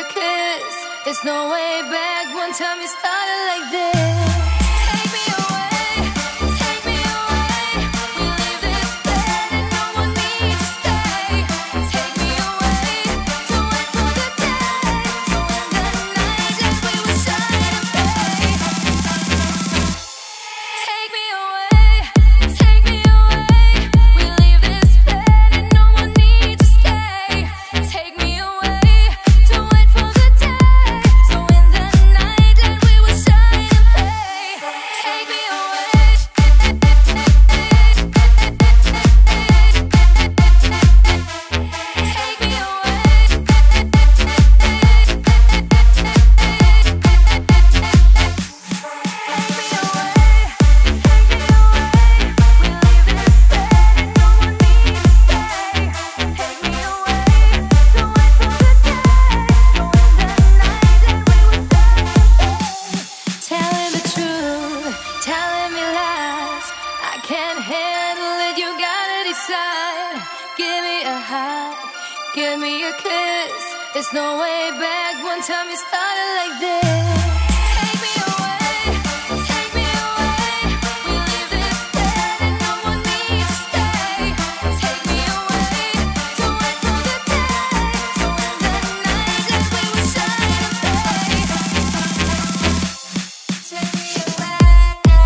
your kiss. There's no way back. One time we started like this. Give me a kiss. There's no way back. One time you started like this. Take me away, take me away. We leave this dead and no one needs to stay. Take me away, don't wait for the day, don't end the night like we were shy and play. Take me away. Would you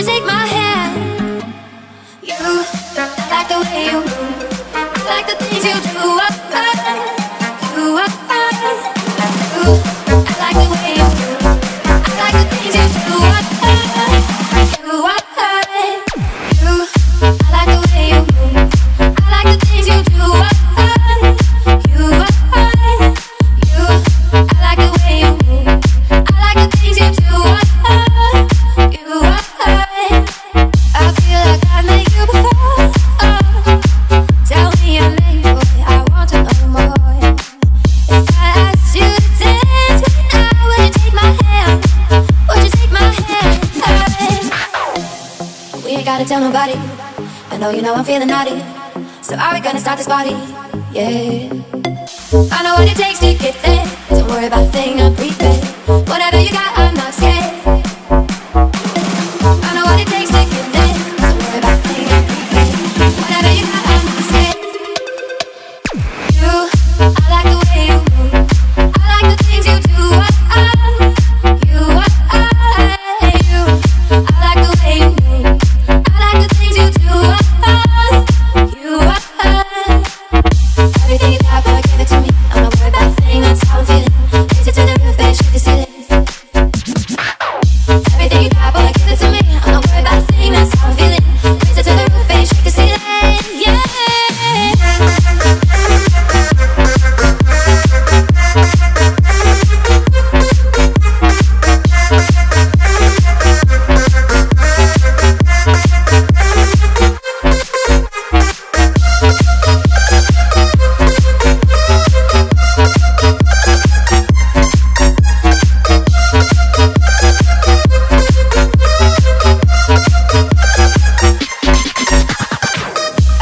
take my hand? You like the way you move, like the things you do. I like the way you move, I like the things you do. I like the way you move, I like the things you do. I like the way you move, I like the things you do. Tell nobody, I know you know I'm feeling naughty, so are we gonna start this party? Yeah, I know what it takes to get there. Don't worry about a thing, I'm prepared. Whatever you got, I'm not scared. I know what it takes to get there. Don't worry about a thing, I'm prepared. Whatever you got, I'm not scared. You, I like the way you move, I like the things you do.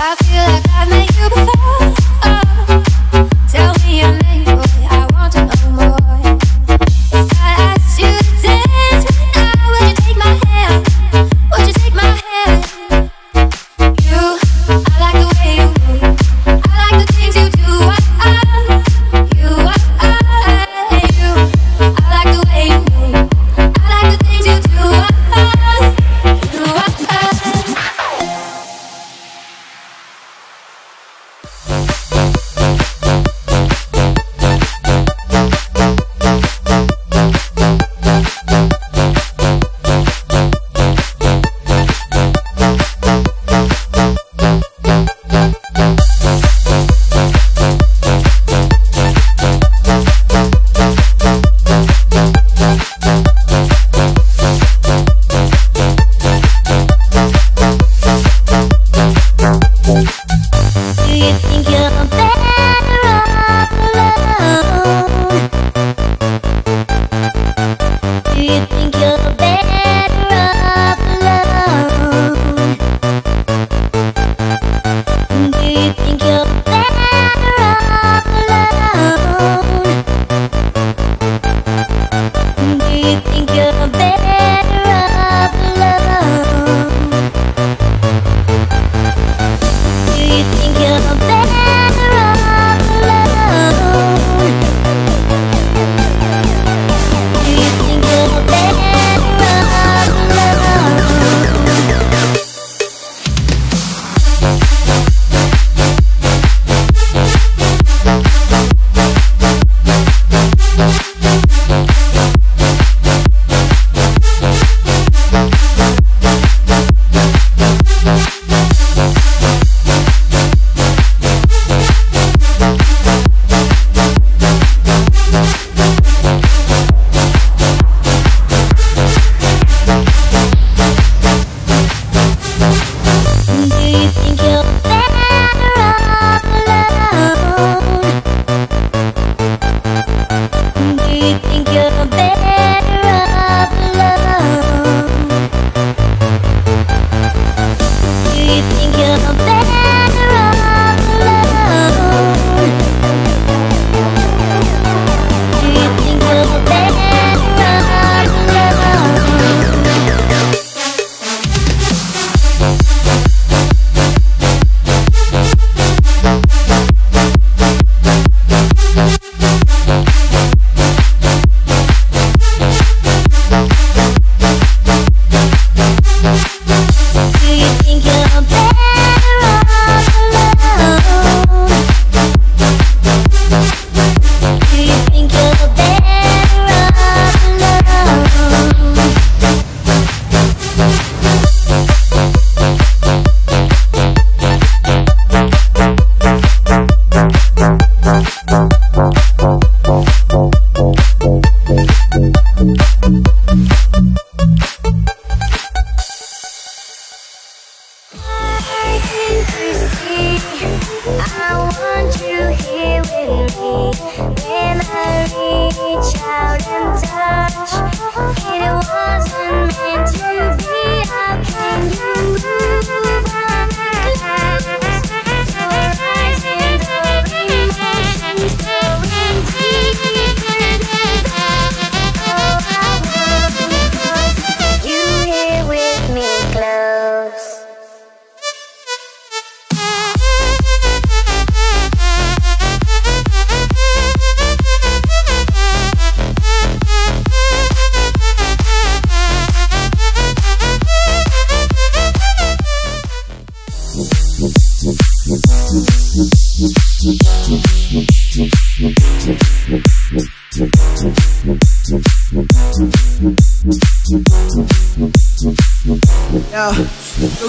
I feel like I've met you before. Oh, tell me your name, boy, I want to know more. If I asked you to dance right now, would you take my hand? Would you take my hand? You, I like the way you move, I like the things you do. You, you, I like the way you move, I like the things you do.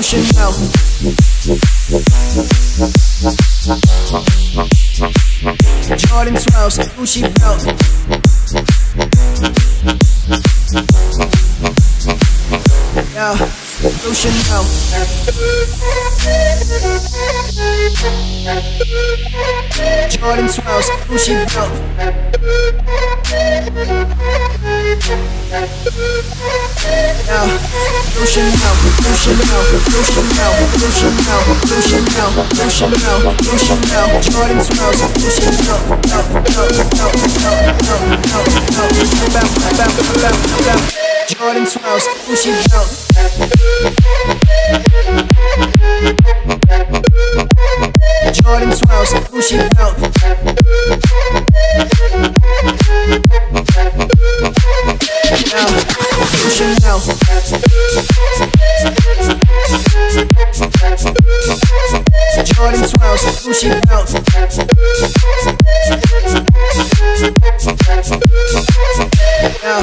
Chanel. Jordan 12s, Gucci belt. Yeah, go Chanel. Jordan 12s, Gucci belt. Now, blue Chanel, blue Chanel, blue Chanel, blue Chanel, blue Chanel, blue Chanel, blue Chanel. Jordan 12s, Gucci belt, belt. Jordan 12s, Gucci belt. Jordan 12s, Gucci belt. Now, blue Chanel. Jordan 12s, Gucci belt. Now, blue Chanel. Jordan 12s, Gucci belt. Jordan 12s, Gucci belt. Now,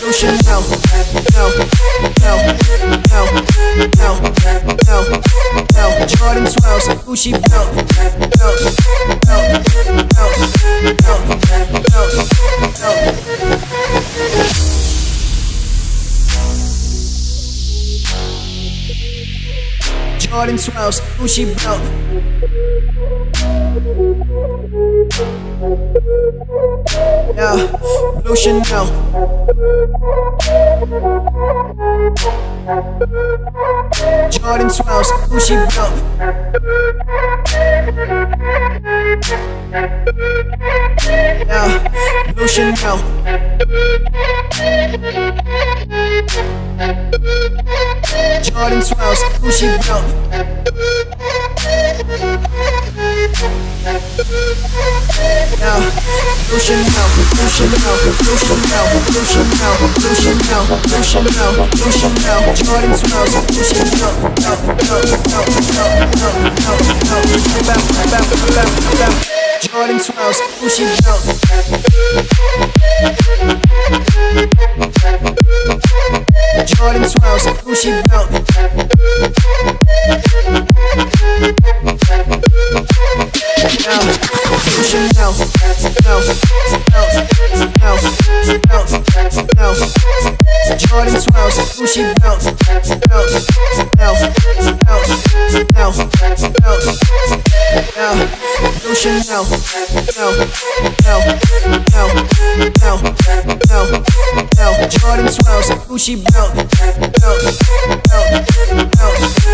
blue Chanel. Jordan 12s, Gucci belt. Now, blue Chanel. Jordan 12s, Gucci belt. Now, blue Chanel, blue Chanel, blue Chanel, blue Chanel, blue Chanel, blue Chanel, blue Chanel. Jordan 12s, blue Chanel. Jordan 12s, Gucci belt. Jordan 12s, Gucci belt. Now, blue Chanel, Jordan 12s, Gucci belt. Blue Chanel, Jordan 12s, Gucci belt.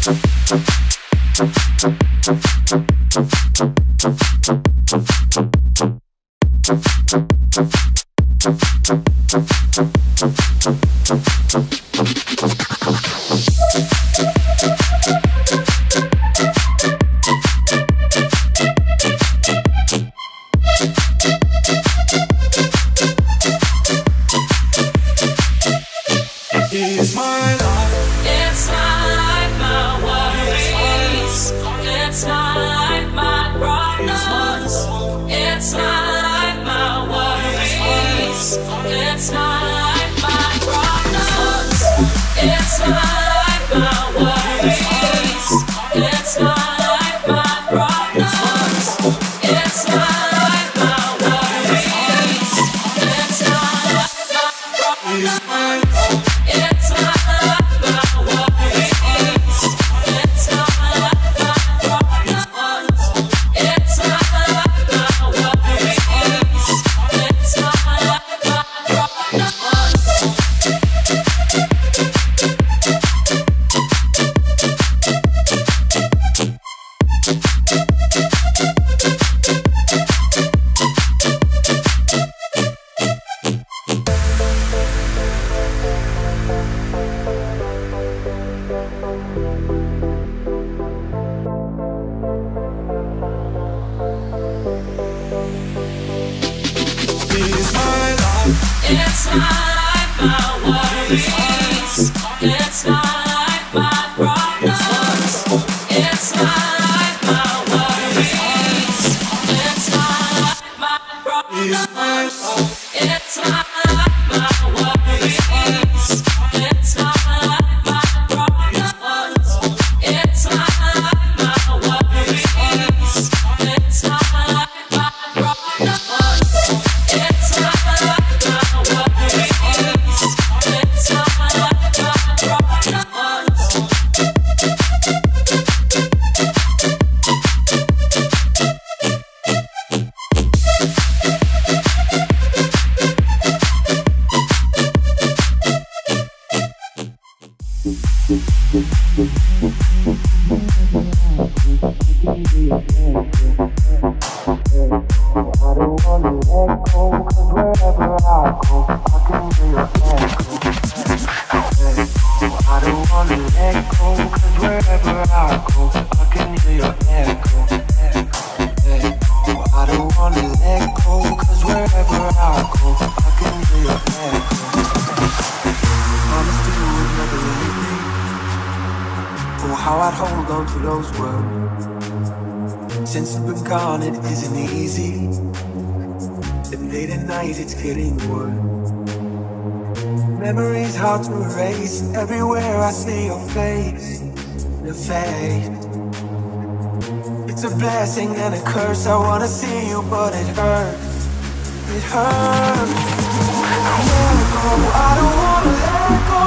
I don't wanna let go,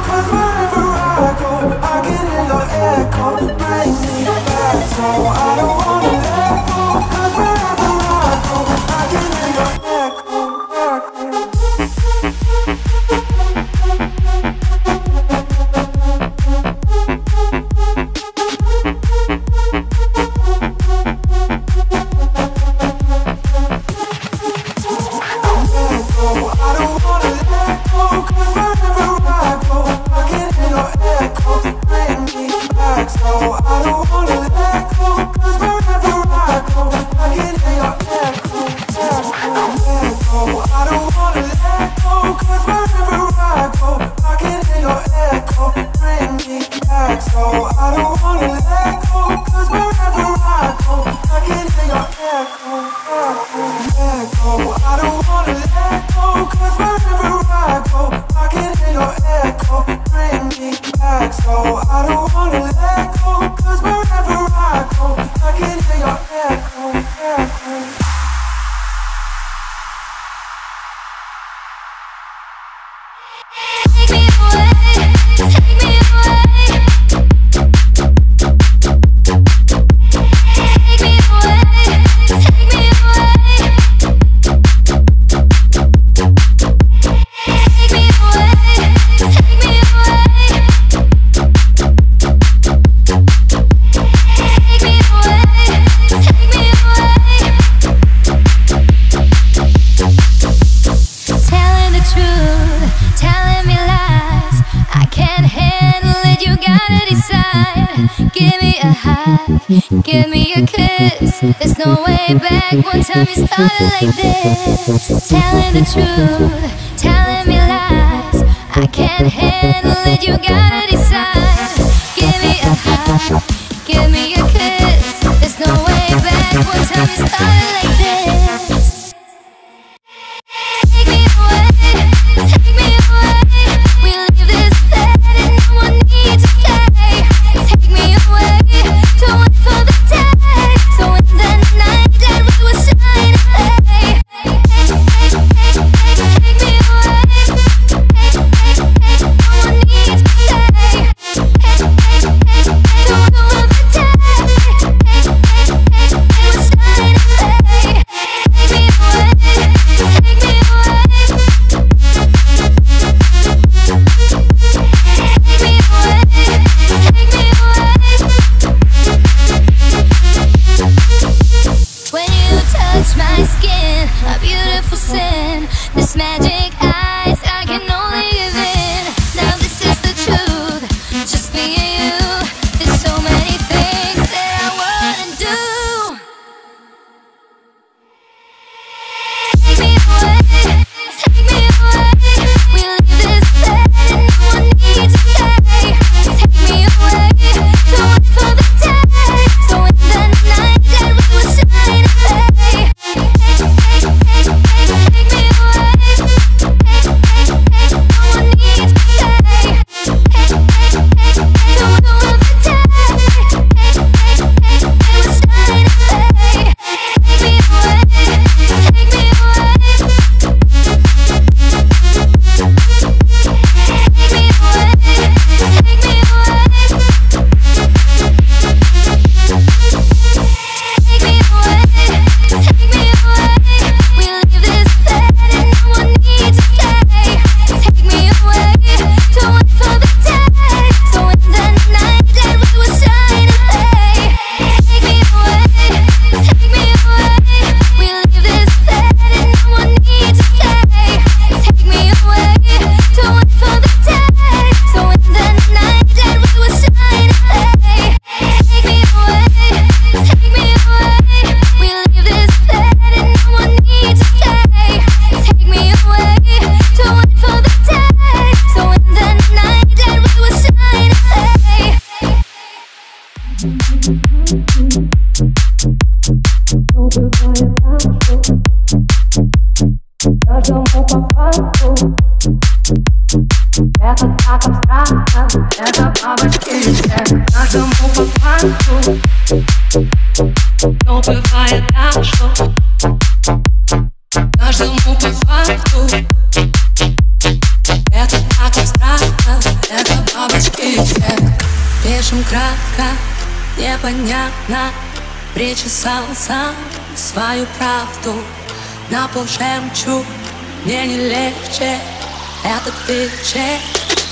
'cause wherever I go, Give me a kiss, there's no way back. One time you started like this, telling the truth, telling me lies. I can't handle it, you gotta decide. Give me a hug, give me a kiss, there's no way back. One time you started like this. Take me away, take me away. We leave this bed and no one needs to stay. Take me away, don't wait for the day. So in the night that we will shine away. Take me away, no one needs to stay. Don't go of the day. We will shine away. Take me away, take me away. Take me away, take me away. When you touch my skin, a beautiful sin. This magic eyes I can only give in. Now this is the truth, just me and you. There's so many things that I wanna do. Take me away, take me away. We leave this bed and no one needs to stay. Take me away, don't wait for the day. So in the night that we will shine away. Take me away, no one needs to stay. Don't go of the day. We will shine away. Take me away, take me away. Take me away, take me away. Take me away, take me away. We leave this bed and no one needs to stay. Take me away, don't wait for the day. So in the night that we will shine away. Take me away, take me away. We leave this bed and no one needs to stay. Take me away, don't wait for the day. So in the night that we will shine away. Take me away, take me away. We leave this bed and no one needs to stay. Take me away, don't wait for the day. So in the night that we will shine away. Но бывает так, что каждому по факту. Это так абстрактно, это бабочки эффект. Пишем кратко, непонятно. Причесал сам свою правду. На пол жемчуг, мне не легче. Этот вечер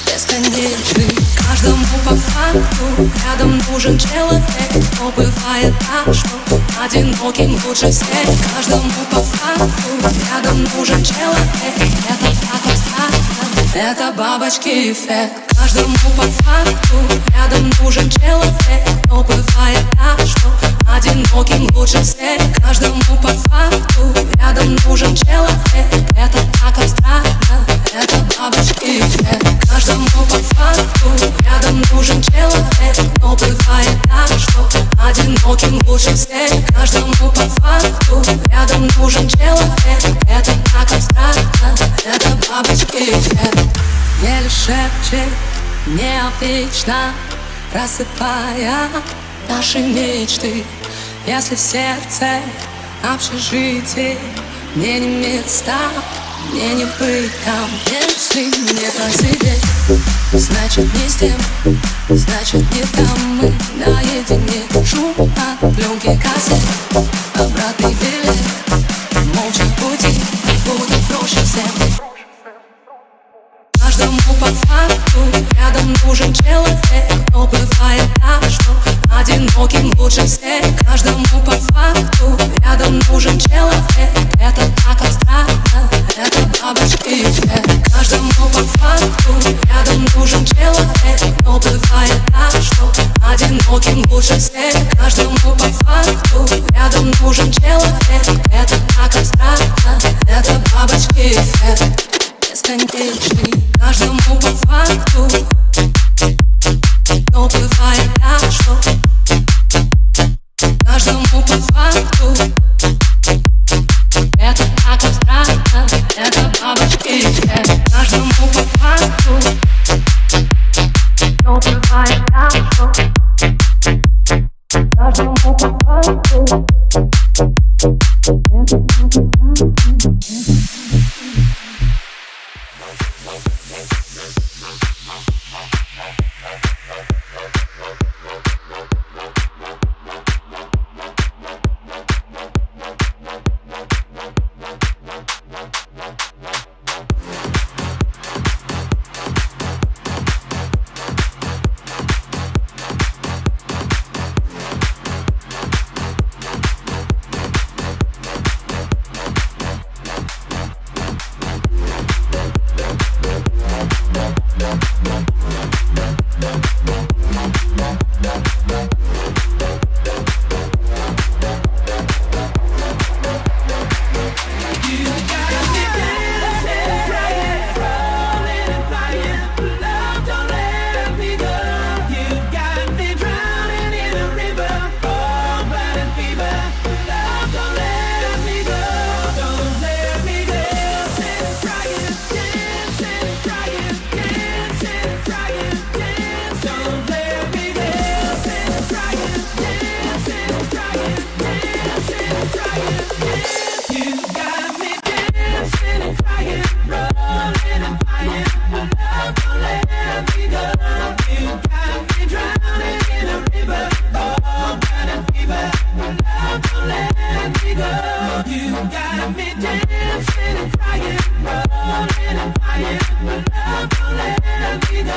бесконечный. Каждому по факту, рядом нужен человек. Но бывает так, что одиноким лучше всех. Каждому по факту, рядом нужен человек. Это так абстрактно, это бабочки эффект. Каждому по факту, рядом нужен человек. Но бывает так, что одиноким лучше всех. Каждому по факту, рядом нужен человек. Это так абстрактно, это бабочки эффект. Каждому по факту, рядом нужен человек. Но бывает так, что одиноким лучше всех. Каждому по факту, рядом нужен человек. Это так абстрактно, это бабочки эффект. Еле шепчет, необычно, рассыпая наши мечты. Если в сердце общежитие, мне не места, мне не быть там. Если не по себе, значит не с тем, значит не там. Мы наедине, шум от пленки кассет, обратный билет, молча пути, будет проще всем. Каждому по факту, рядом нужен человек. Но бывает так, что одиноким лучше всех. Каждому по факту, рядом нужен человек. Это так абстрактно, это бабочки эффект. Каждому по факту, рядом нужен человек. Но бывает так, что одиноким лучше всех. Каждому got me dancing and crying, rolling and flying. My love won't let me go.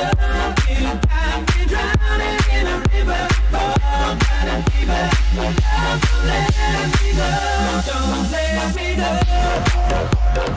You got me drowning in a river, cold but a fever. My love won't let me go. Don't let me go. Don't let me go.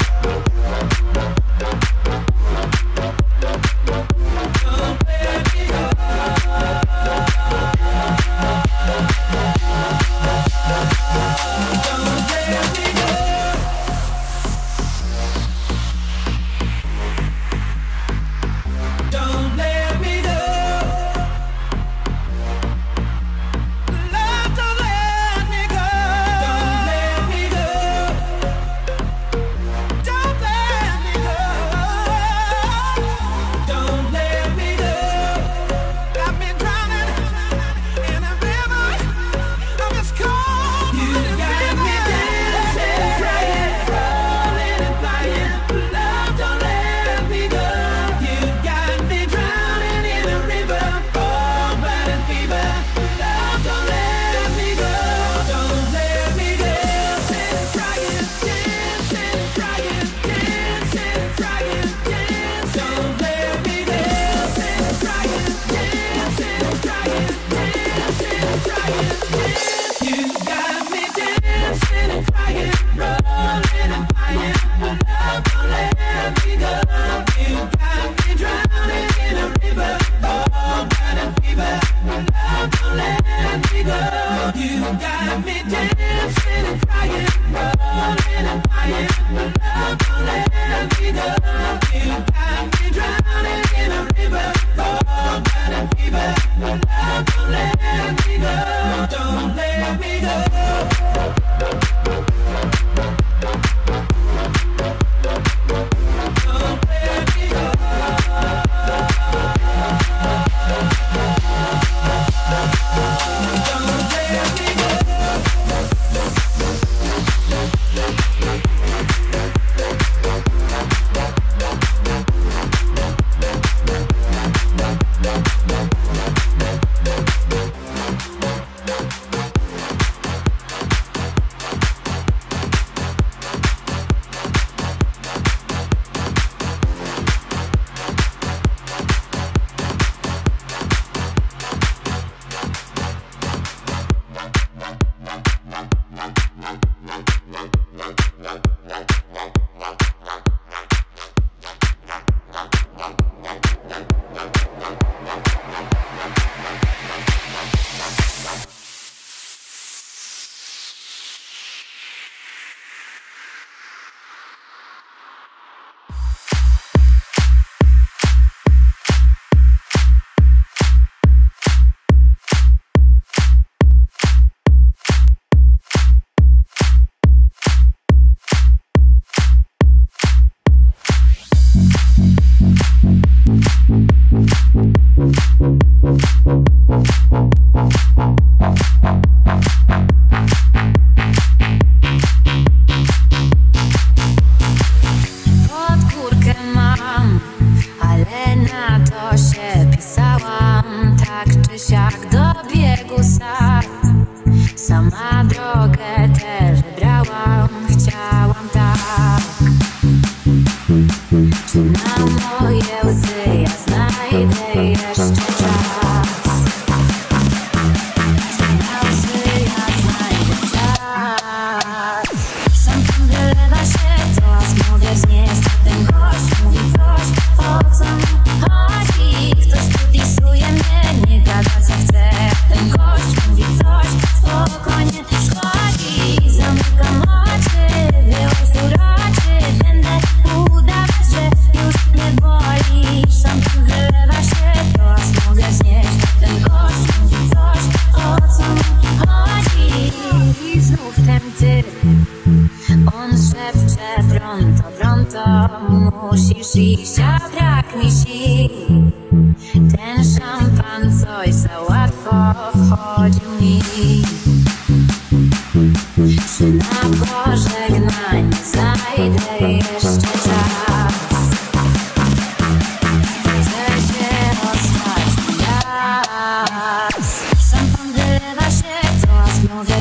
Mogę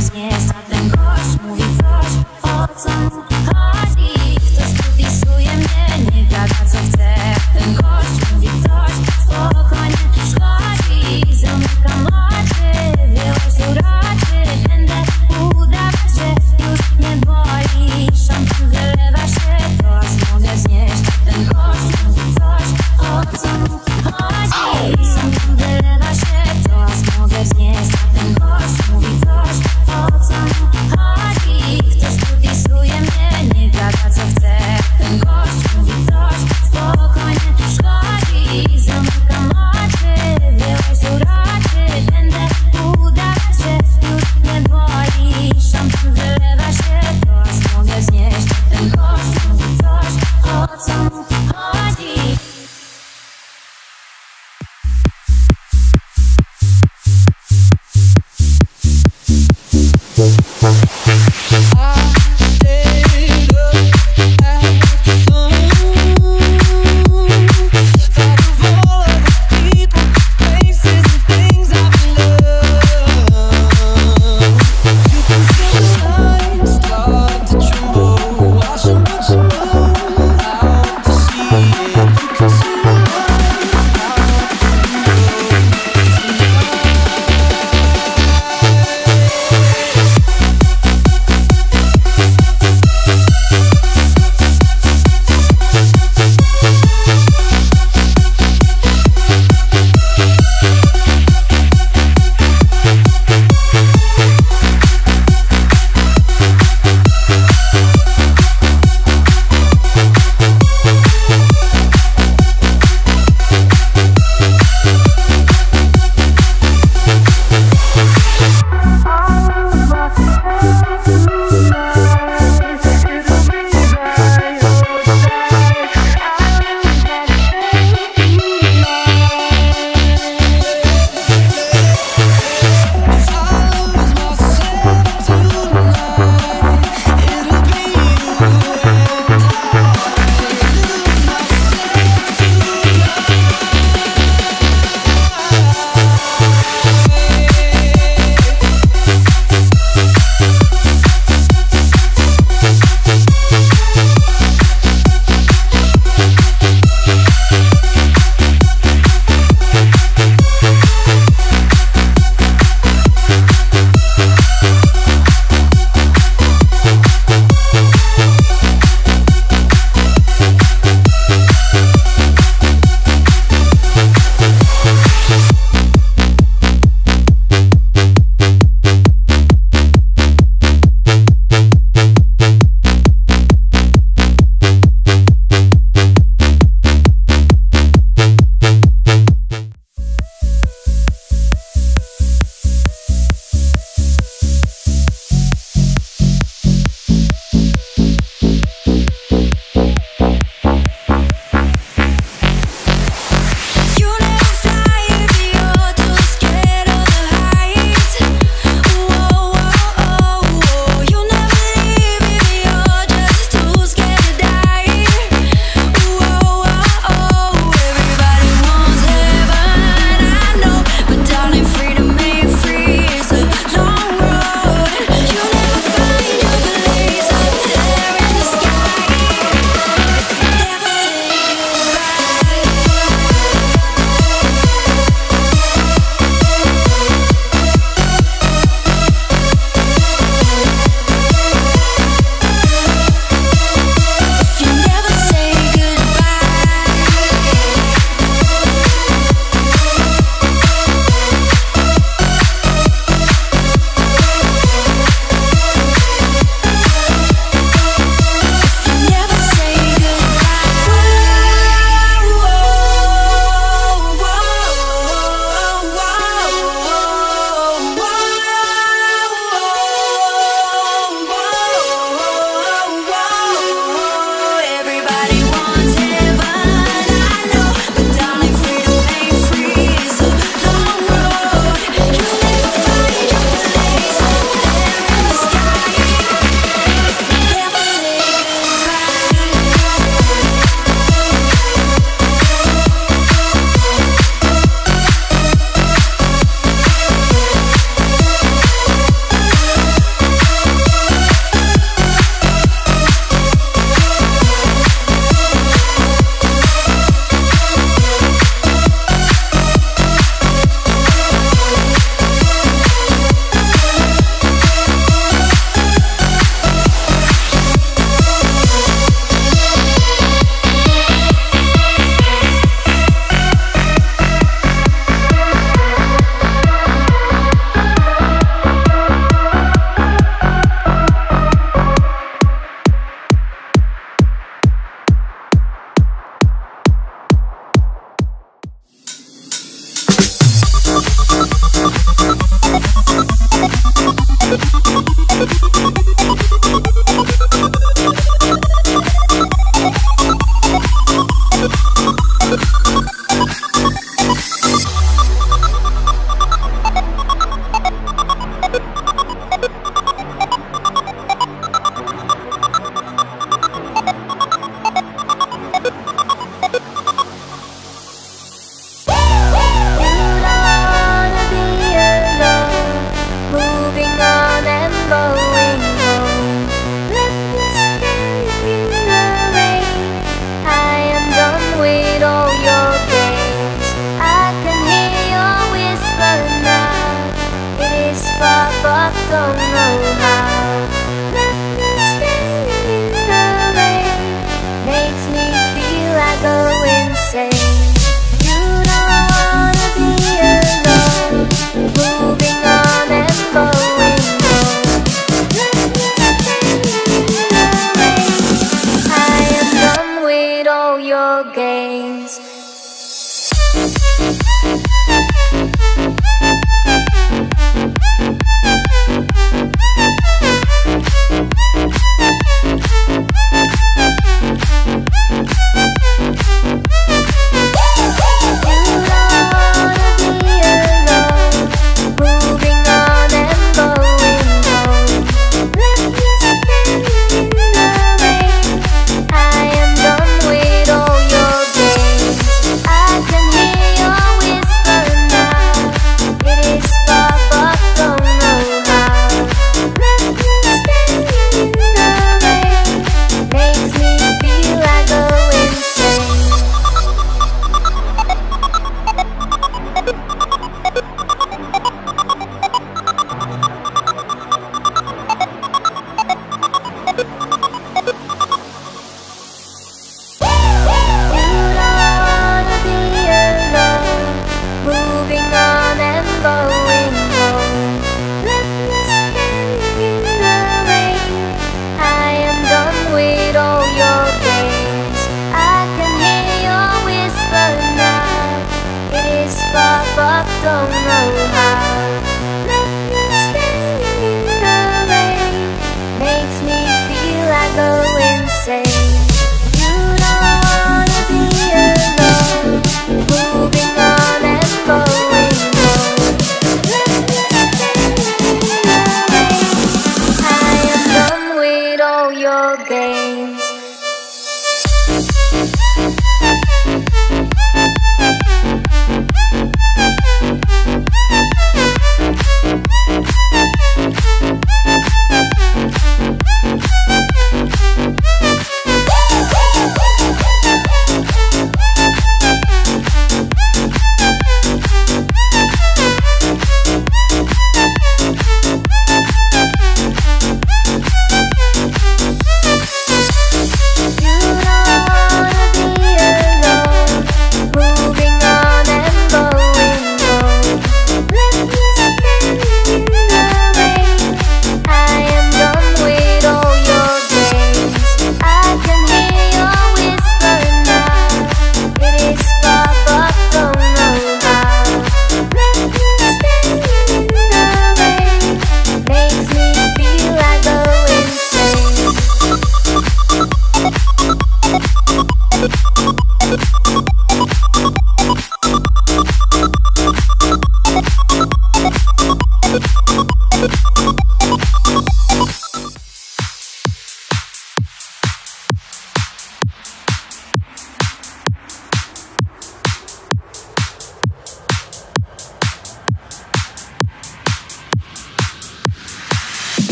znieść, a ten gość mówi coś, o co mu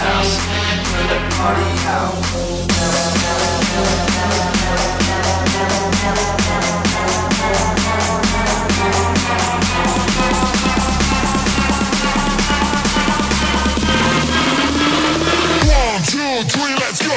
house, turn the party out. One, two, three, let's go!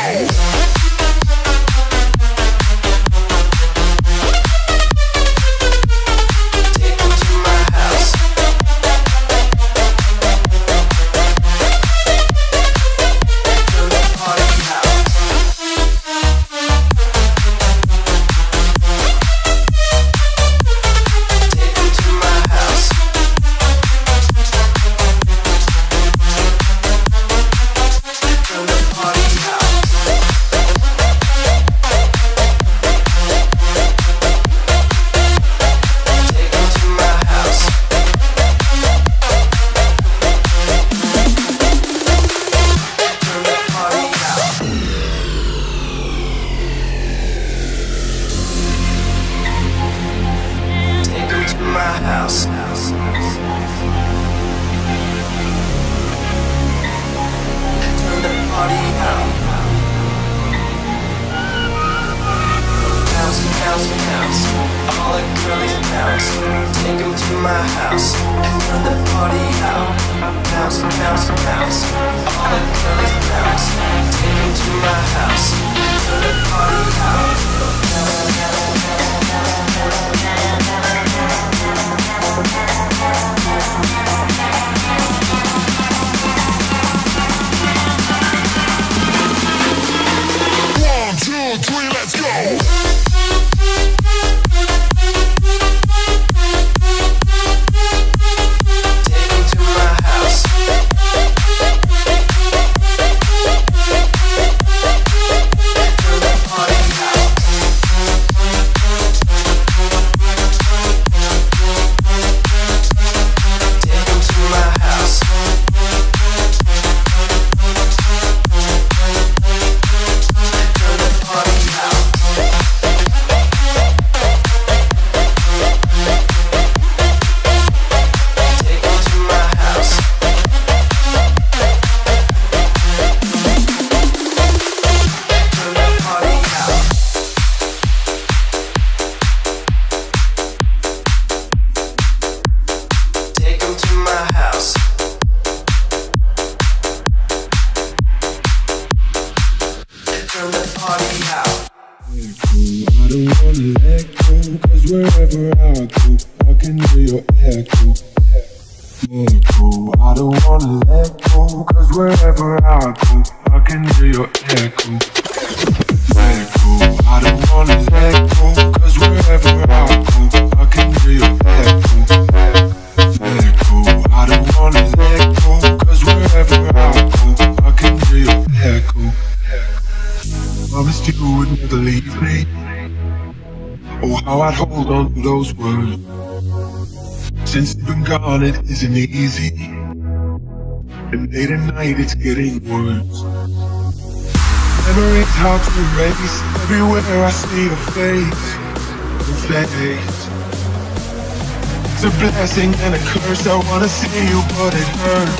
It isn't easy, and late at night it's getting worse. Memories hard to erase. Everywhere I see your face, your face. It's a blessing and a curse. I wanna see you, but it hurts.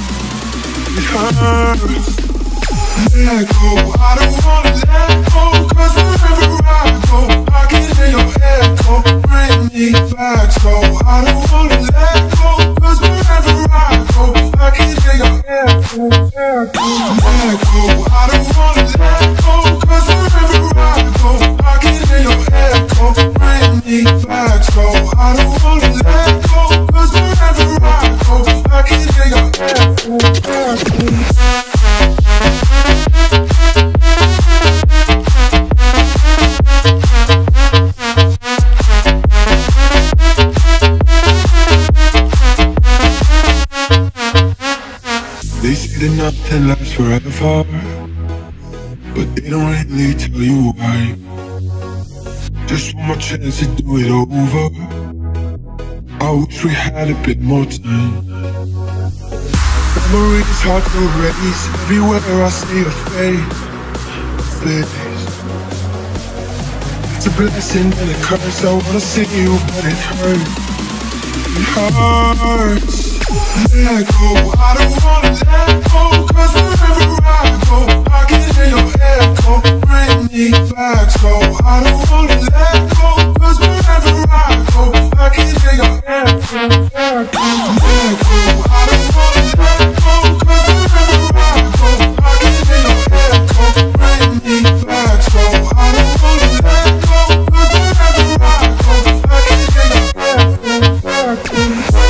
It hurts. Let go. I don't wanna let go, 'cause wherever I go, I can hear your echo. Bring me back, so I don't wanna let go. I can hear your echo, echo. I don't wanna let go, 'cause wherever I go, I can hear your echo. Bring me back, so I don't wanna let go, 'cause wherever I go, I can hear your echo, echo. Nothing lasts forever, but they don't really tell you why. Just one more chance to do it over. I wish we had a bit more time. Memories hard to erase. Everywhere I see your face, face. It's a blessing and a curse. I wanna see you, but it hurts. It hurts. Let go, I don't wanna let go, 'cause wherever I go, I can hear your echo. Bring me back, so I don't wanna let go, 'cause wherever I go, I can hear your echo. Let go, I don't wanna let go, 'cause wherever I go, I can hear your echo. Bring me back, so I don't wanna let go, 'cause wherever I go, I can hear your echo.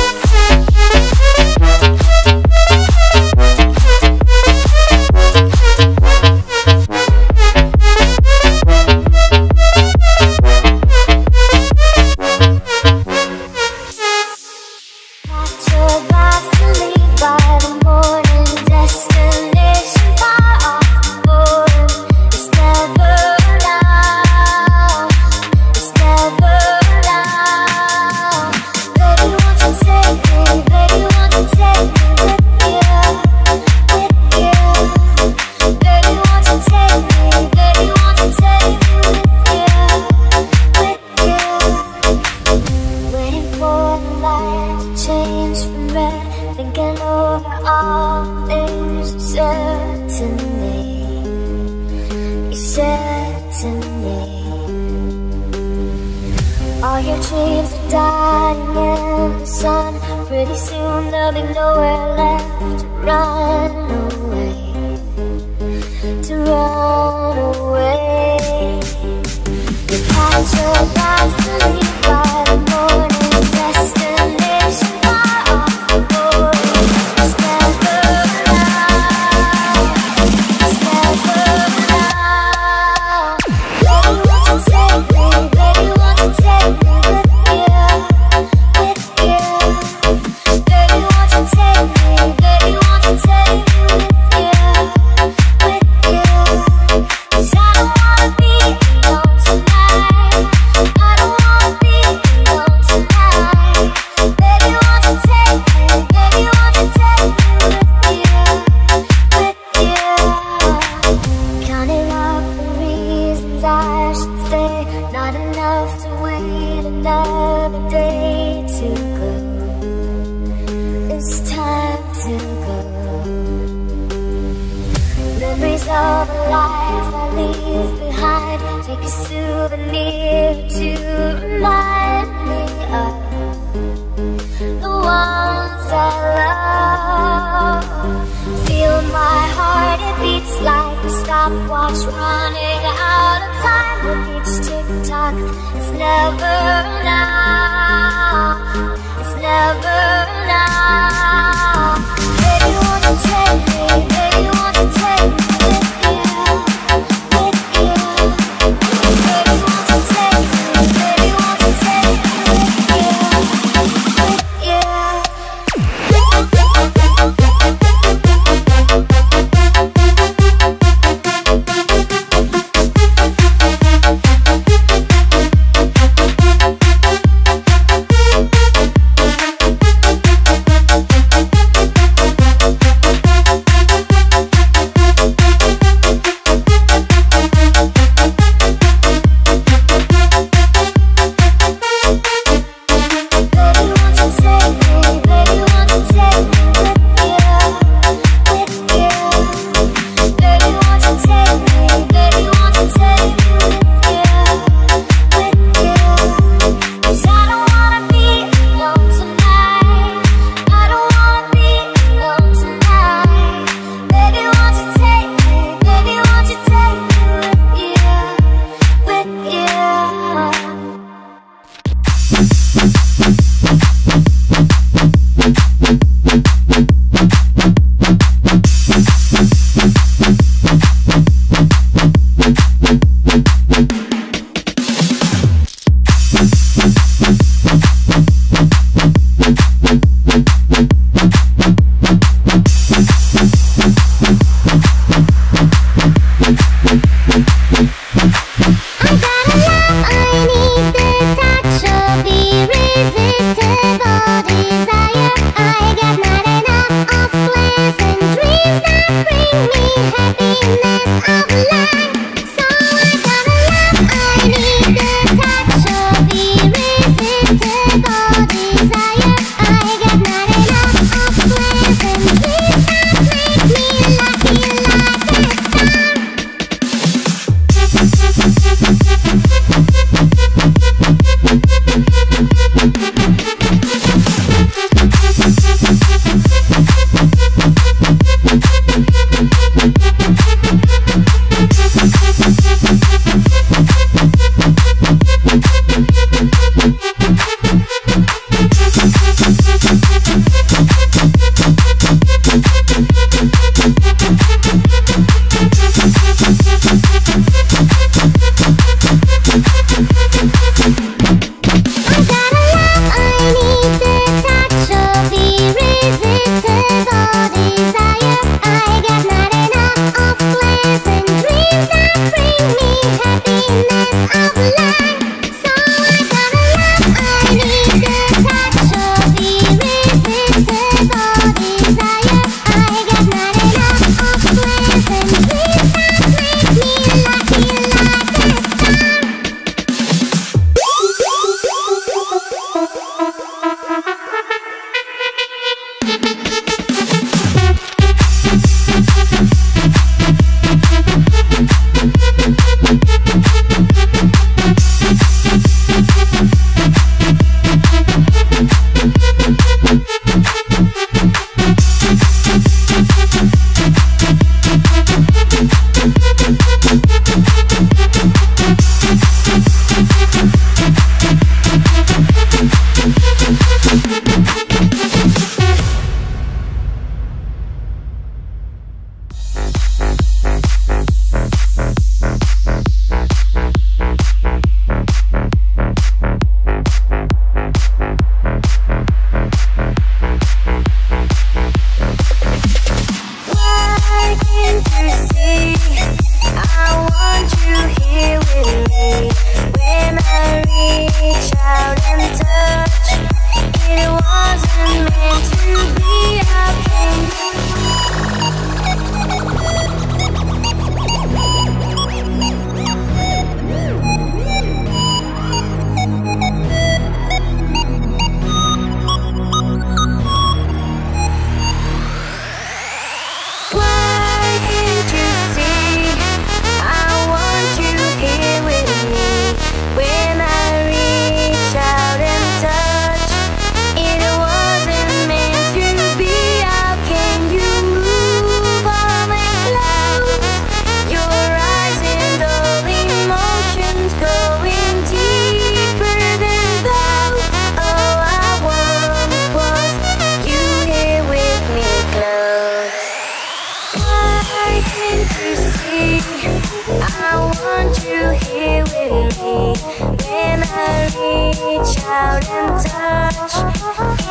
out and touch.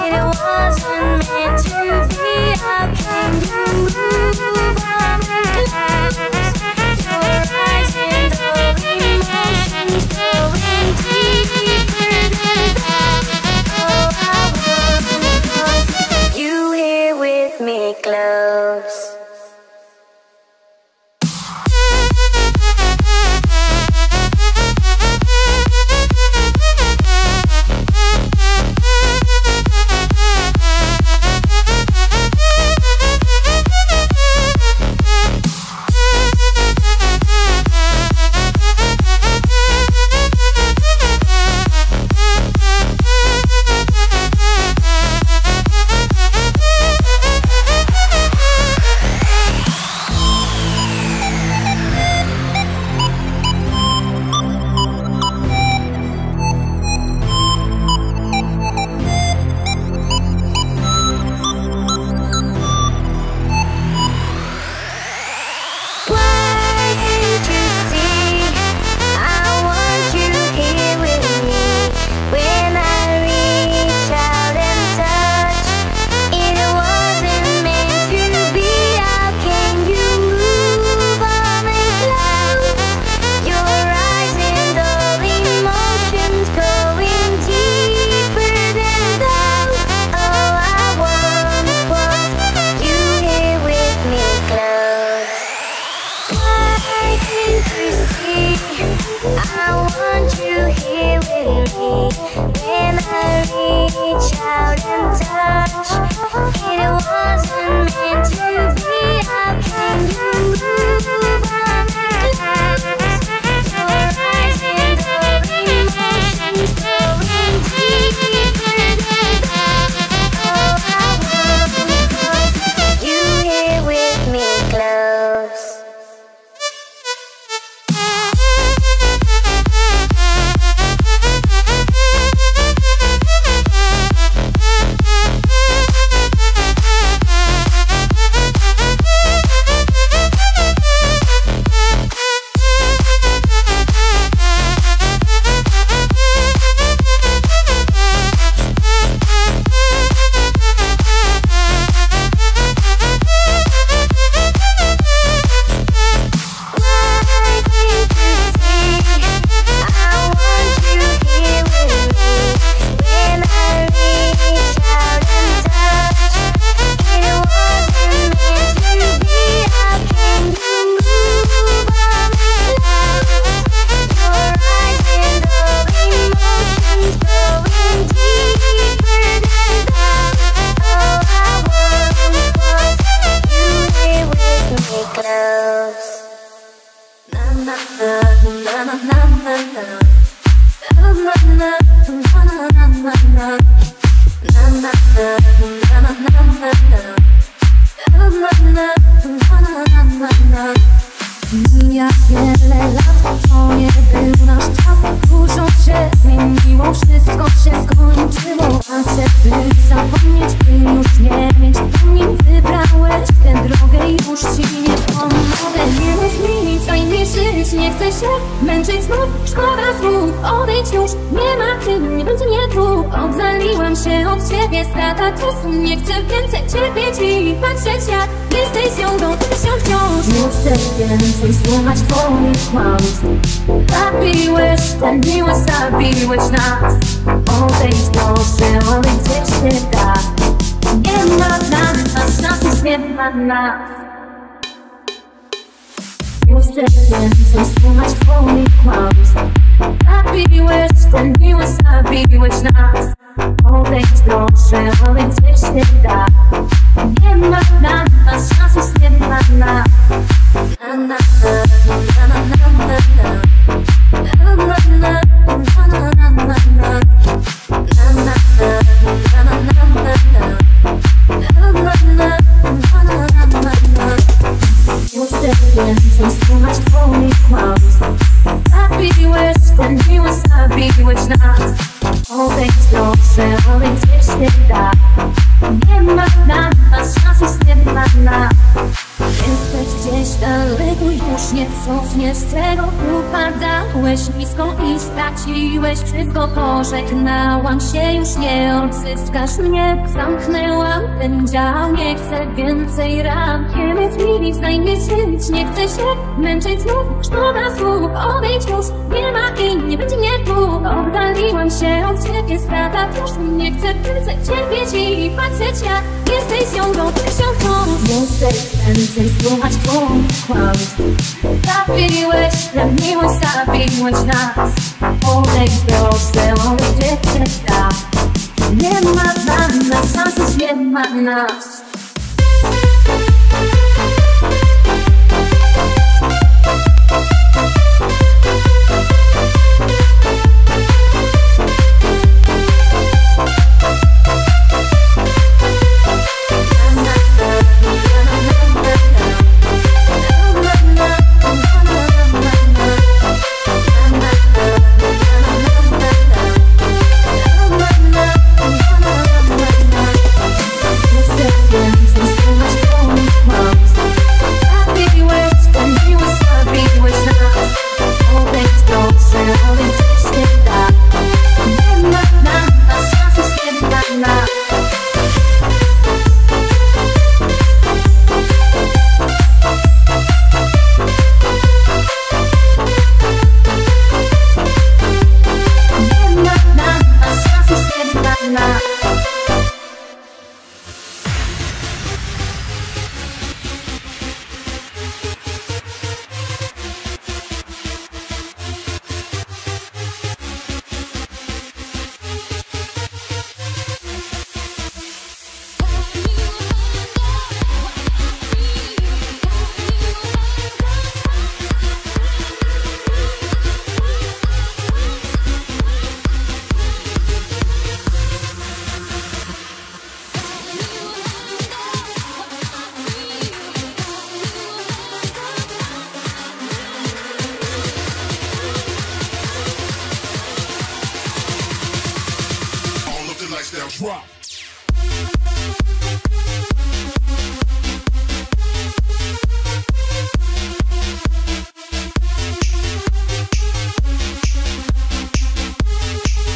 It wasn't meant to be. I came to move on and close. Your eyes and those emotions going deeper than that. Oh, I wasn't close. You here with me close. Byłeś blisko i straciłeś wszystko, pożegnałam się, już nie odzyskasz mnie. Zamknęłam ten dział, nie chcę więcej ram. Kiedy zmienić, zajmie się, nic nie chcę się męczyć znów. Szkoda słów, odejdź już, nie ma i nie będzie mnie tu. Oddaliłam się od ciebie, strata już nie chcę więcej cierpieć i patrzeć jak jesteś ją do tysiąc ton. Jesteś więcej słuchać twój kłamstw. Zabiłeś, raniłeś, zabiłeś nas. Odejdź proszę, odejdź dziewczynka. Nie ma dla nas szansy, nie ma nas.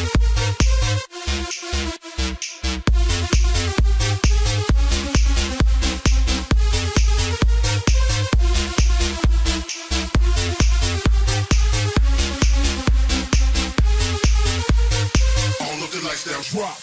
Drop. All of the lights down, drop. Drop.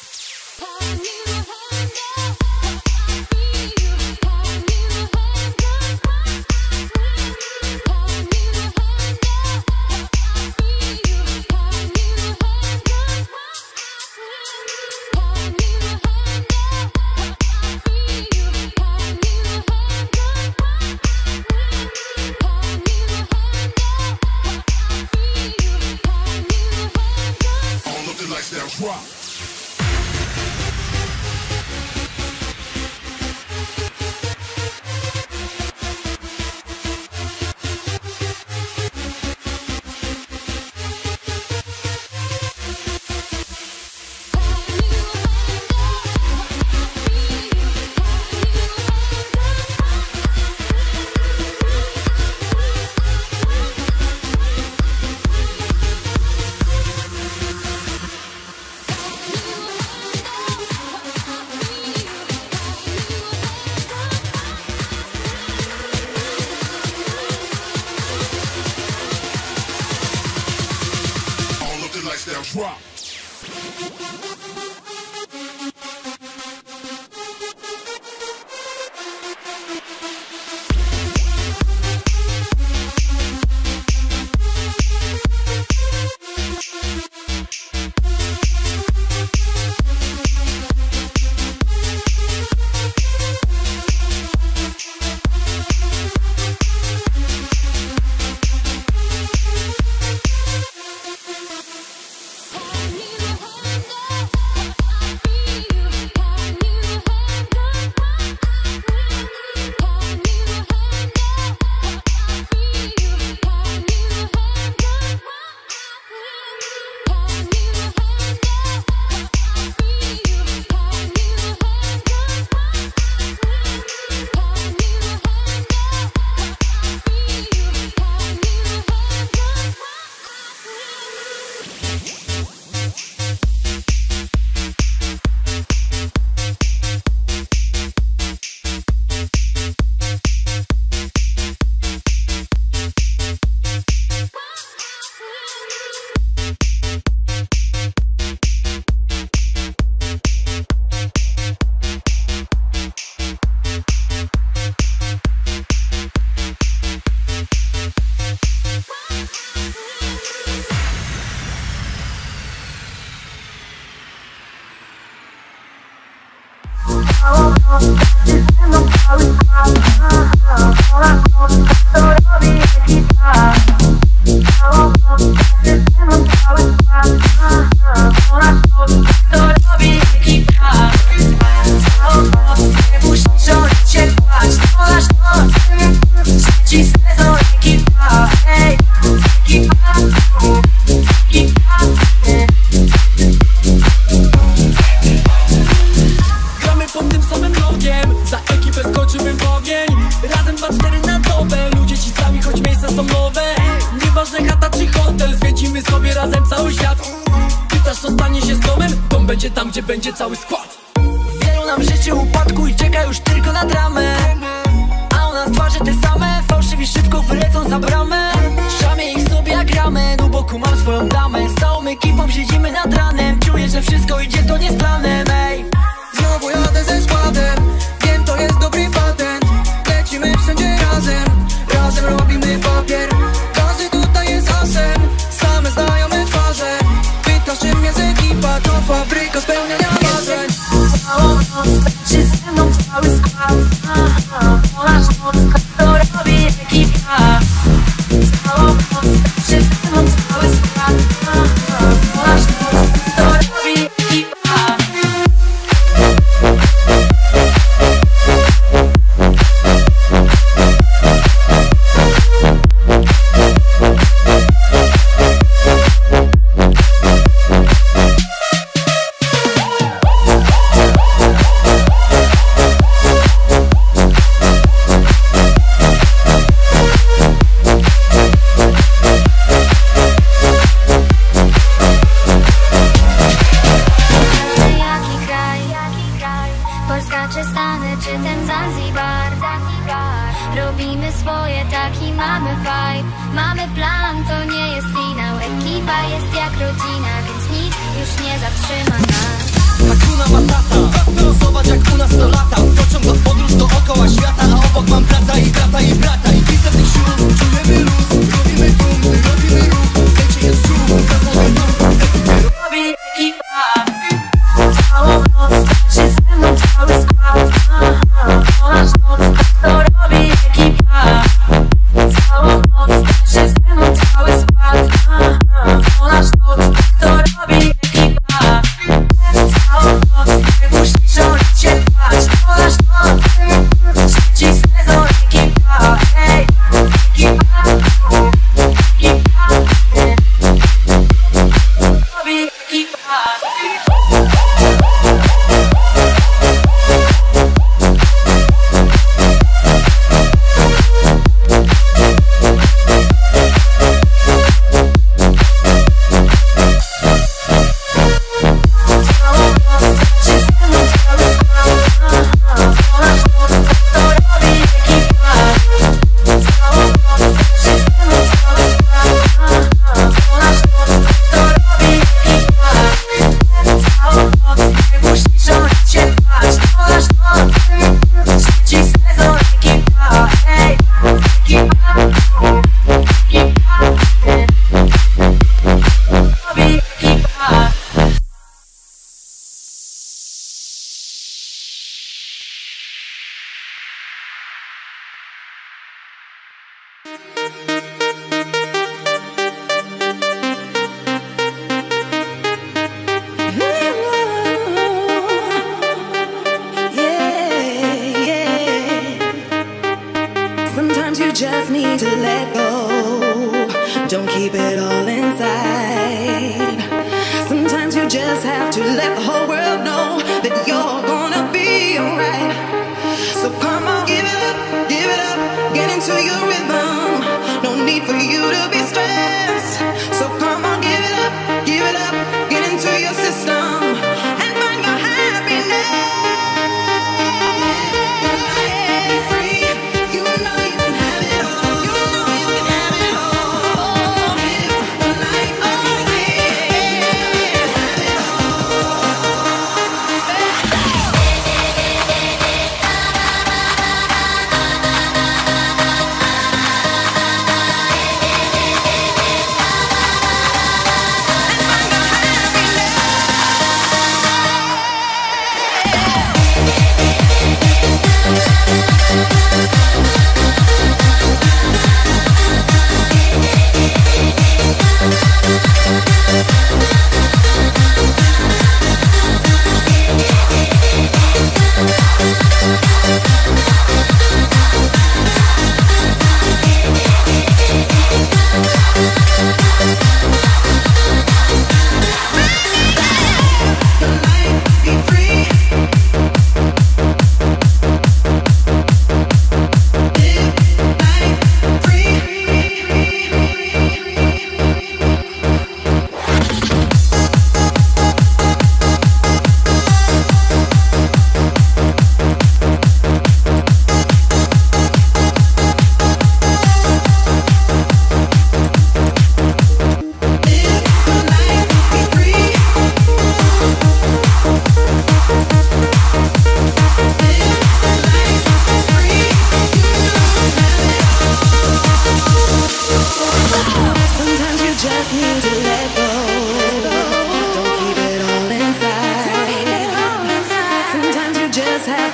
Now drop.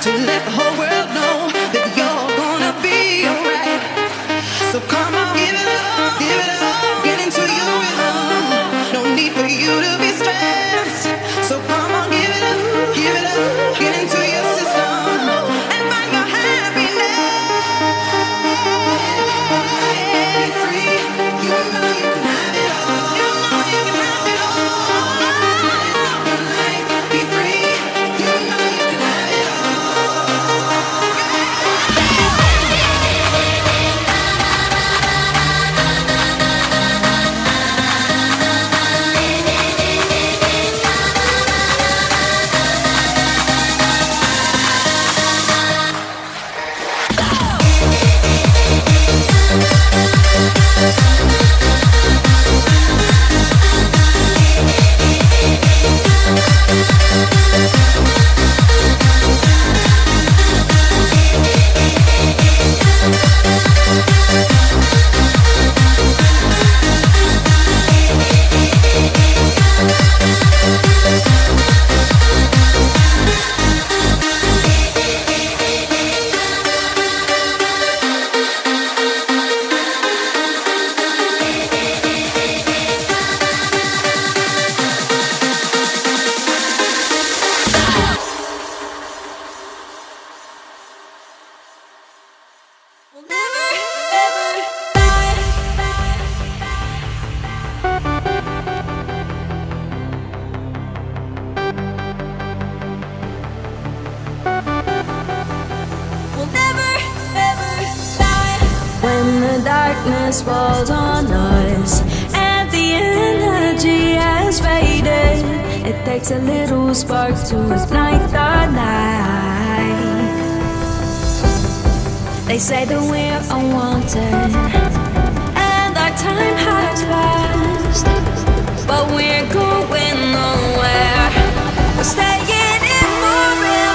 to let the whole world know that you're gonna be alright. So come on, give it up, get into your rhythm. No need for you to be stressed. So come on, give it up, get into your system and find your happiness. Be free, you know you can have it all. You know you can have it all. Falls on us and the energy has faded. It takes a little spark to ignite the night. They say that we're unwanted and our time has passed, but we're going nowhere. We're staying in forever.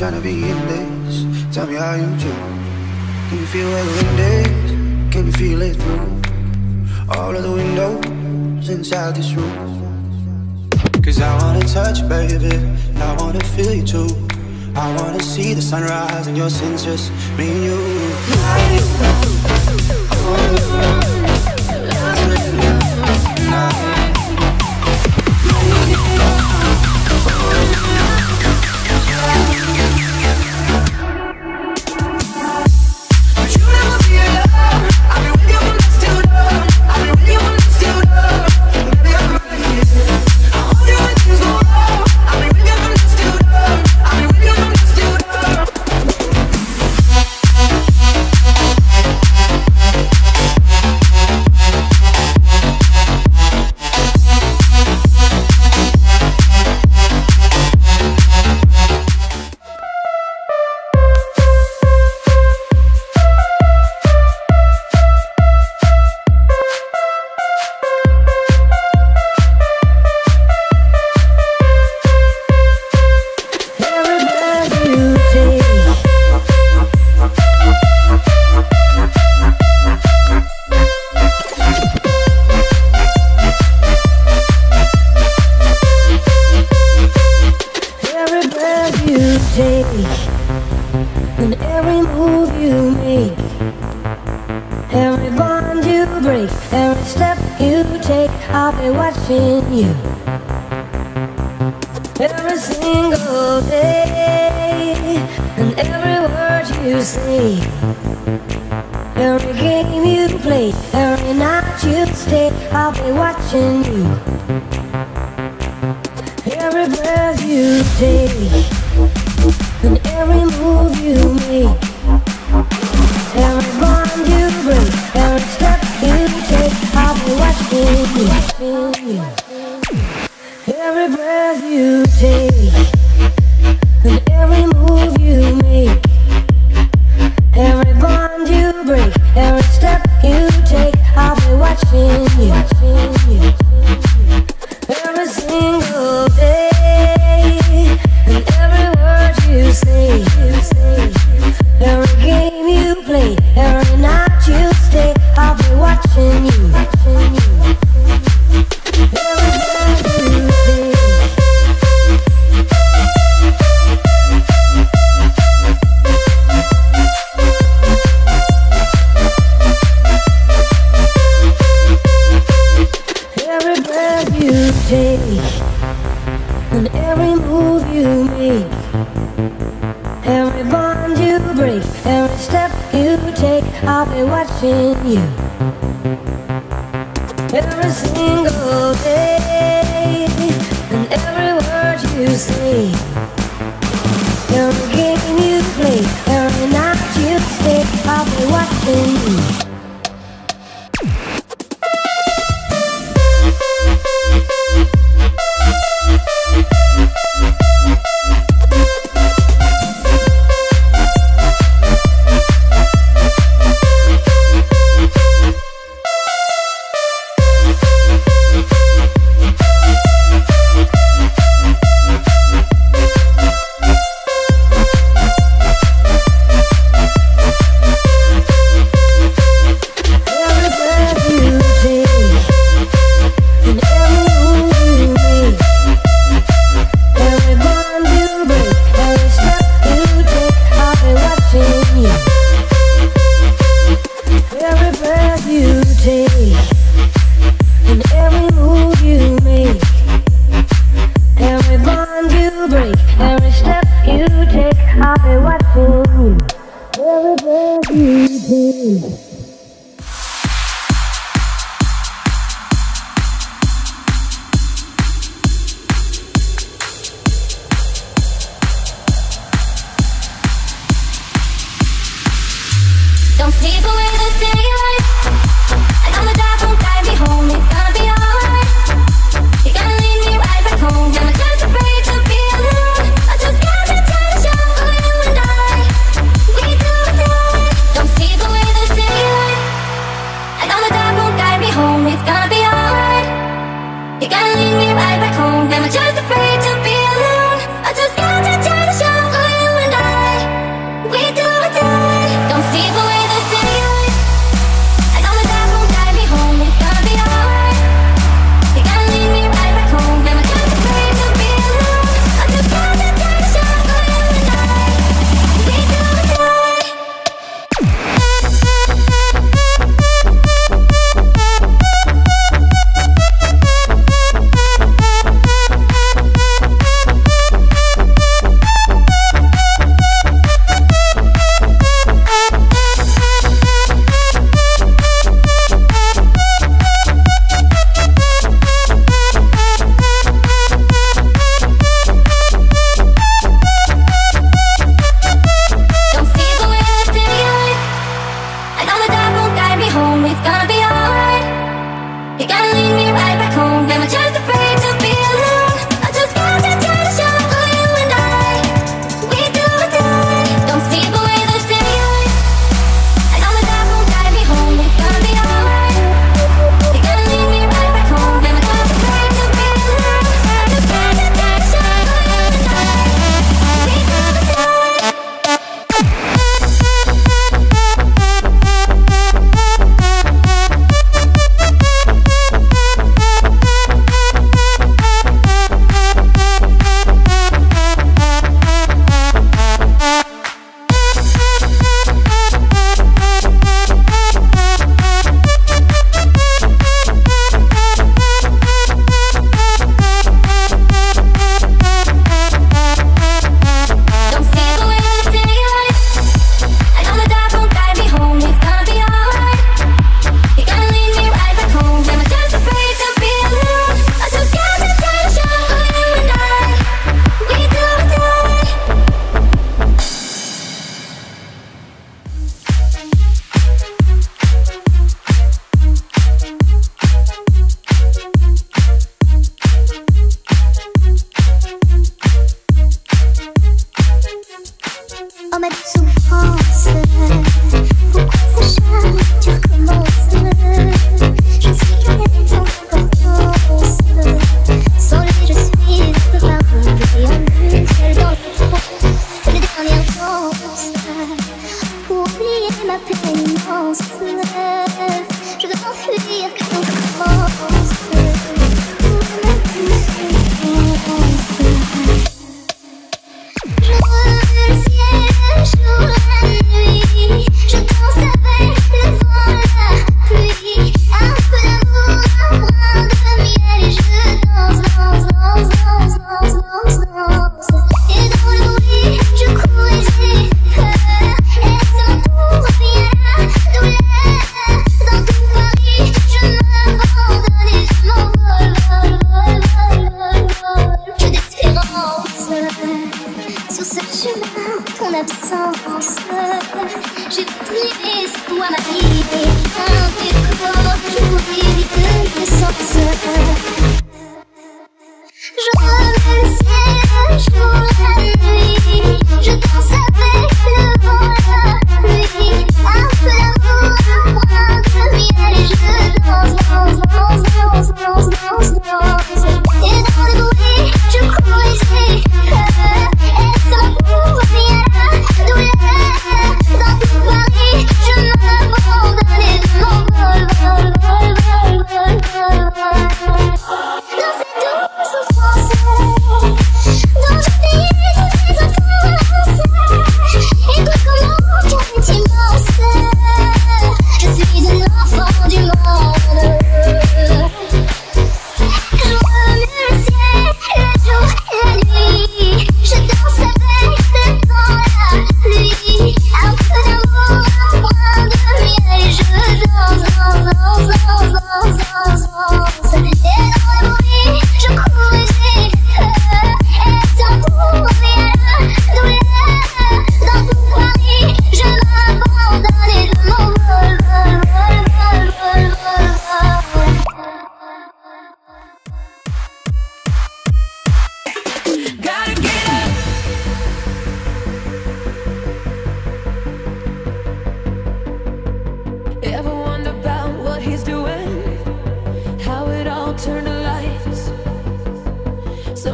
tryna be in this. Tell me how you do. Can you feel where the wind is? Can you feel it through all of the windows inside this room? Cause I wanna touch you, baby, and I wanna feel you too. I wanna see the sunrise and your sins, just me and you. And every move you make, every bond you break, every step you take, I'll be watching you every single day. And every word you say, every game you play, every night you stay, I'll be watching you. Every breath you take, and every move you make, every bond you break, every step you take, I'll be watching you. Every breath you take, and every move you make, every bond you break, every step you take, I'll be watching you. Every single day, and every you say, every game you play, every night you stay, I'll be watching you. Every breath you take, and every move you make, every bond you break, every step you take, I'll be watching you. Every single day, and every word you say, every game you play, every night you stay, I'll be watching you.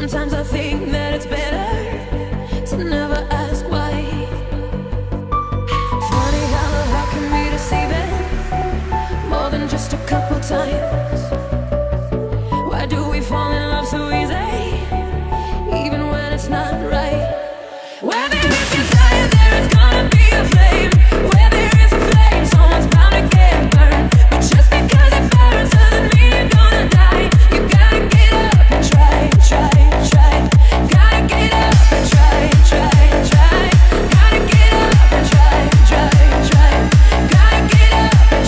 Sometimes I think that it's better to never ask why. Funny how the heart can be deceiving, more than just a couple times. Why do we fall in love so easy, even when it's not right? Where there is desire, there is gonna be a flame. Where there is a flame, someone's bound to get burned. But just because it burns doesn't mean you're gonna die. You gotta get up and try. Gotta get up and try. Gotta get up and try. Gotta get up and try. Gotta get up and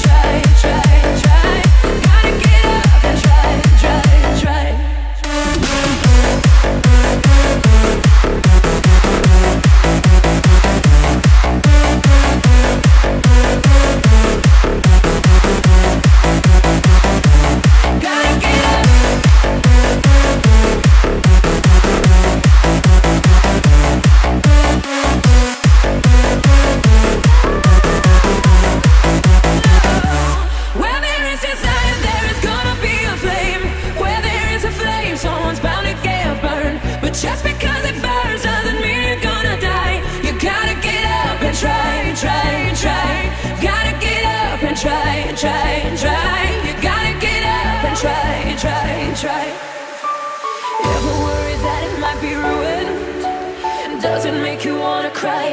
try. Doesn't make you wanna cry.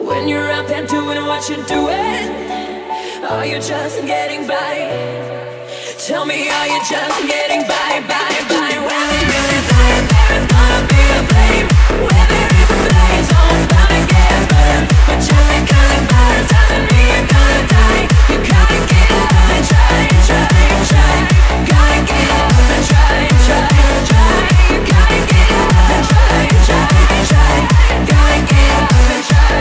When you're out there doing what you're doing, are you just getting by? Tell me, are you just getting by? Where there is desire, there is gonna be a flame. Where there is a flame, someone's bound to get burned. But just because it burns doesn't mean you're gonna die. You gotta get up and try. Gotta get up and try. You gotta get up and try. Gotta get up and try. Gotta get up and try.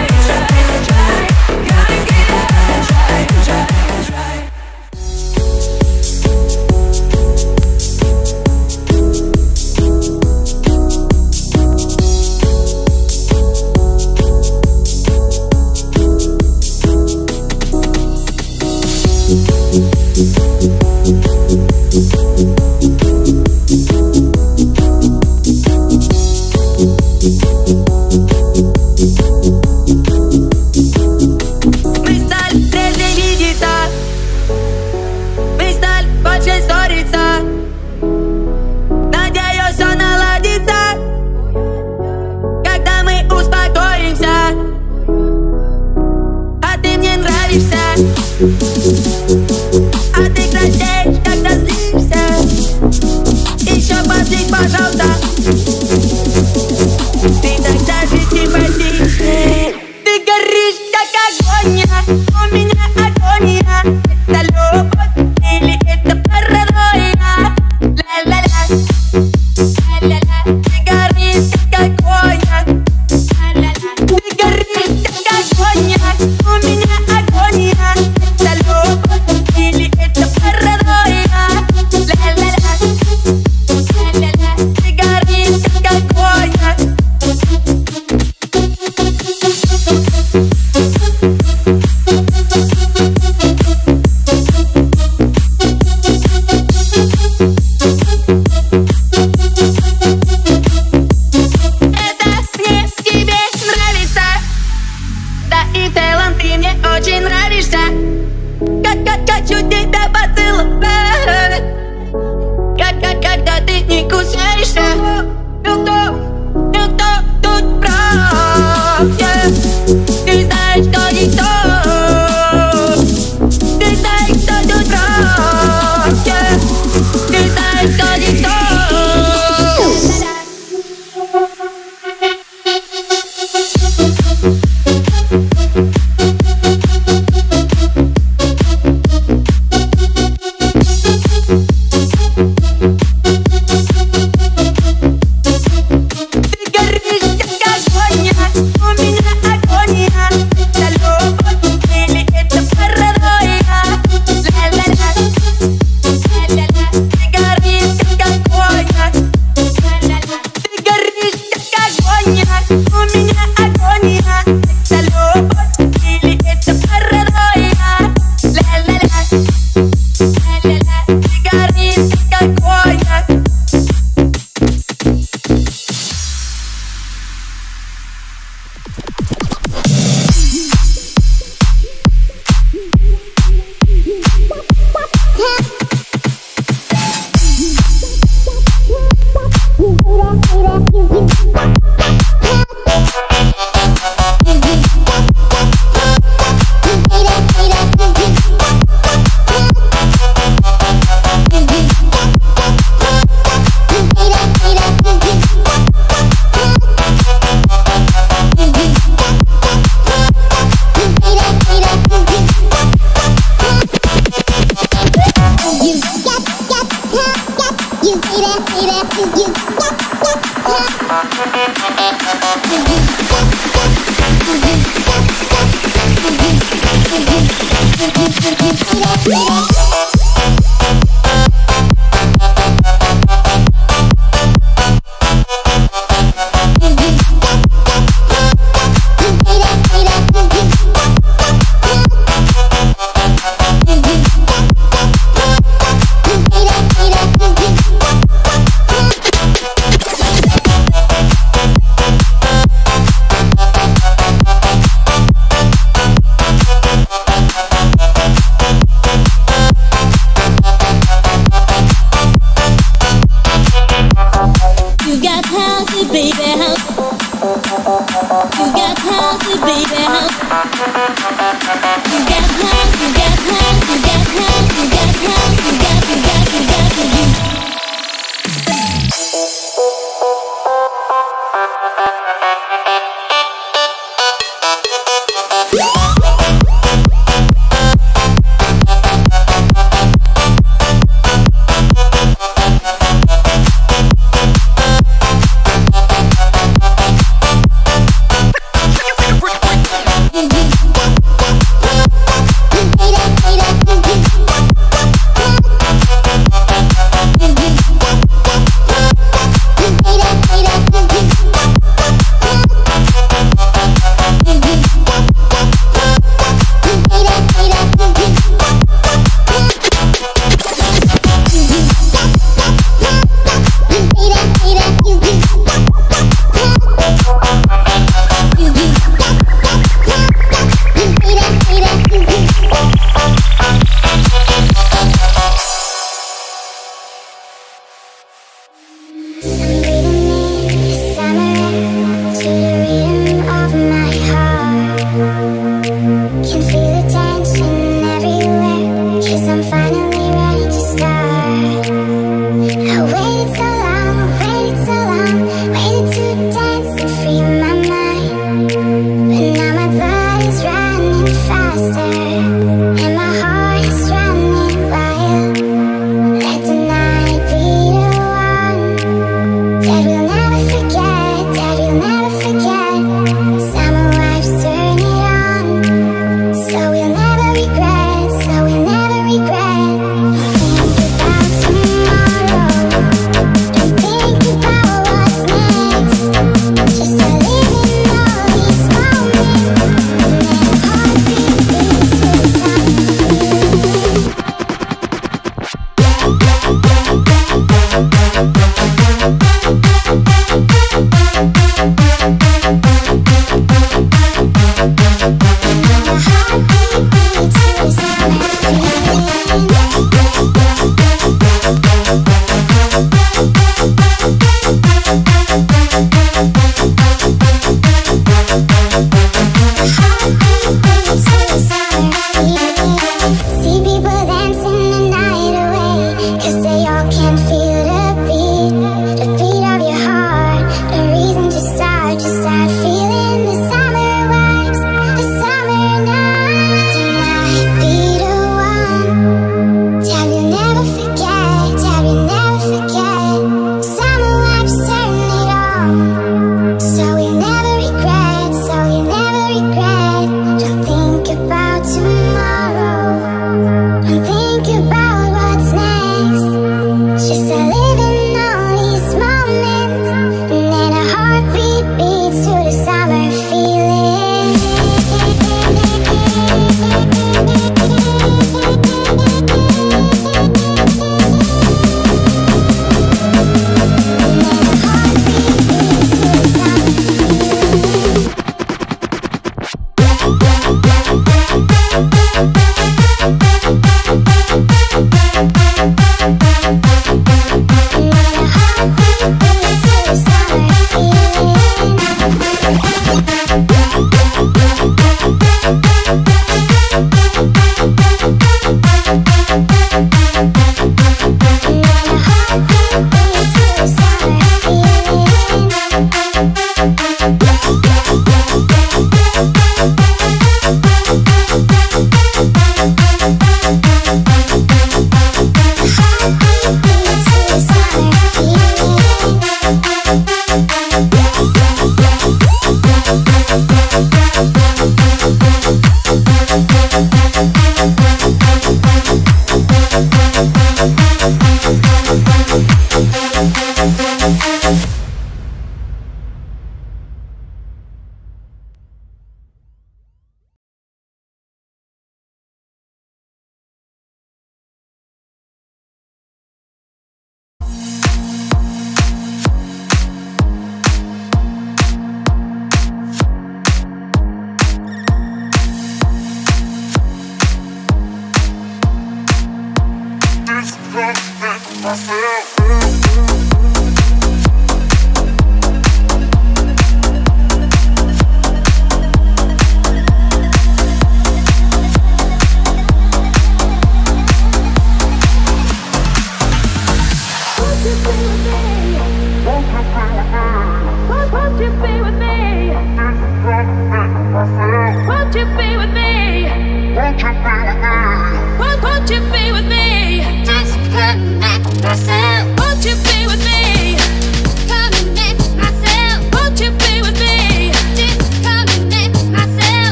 Samurai.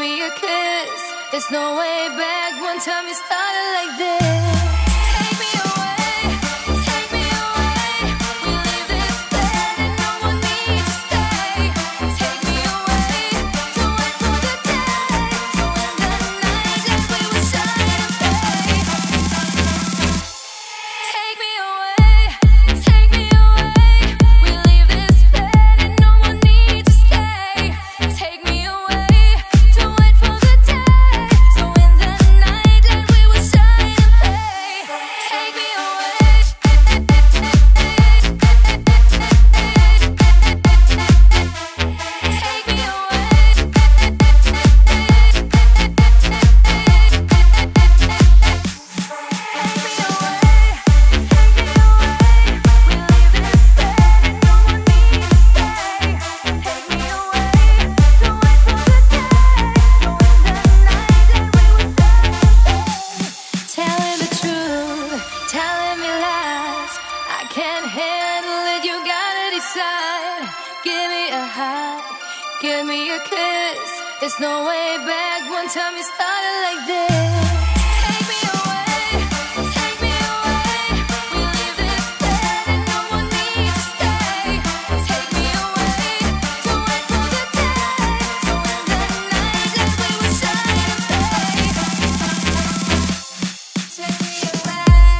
me a kiss. There's no way back. One time you started like this. Give me a kiss. There's no way back. One time you started like this. Take me away, take me away. We leave this bed and no one needs to stay. Take me away to wait for the day, to end the night like we were shining, babe. Take me away. Would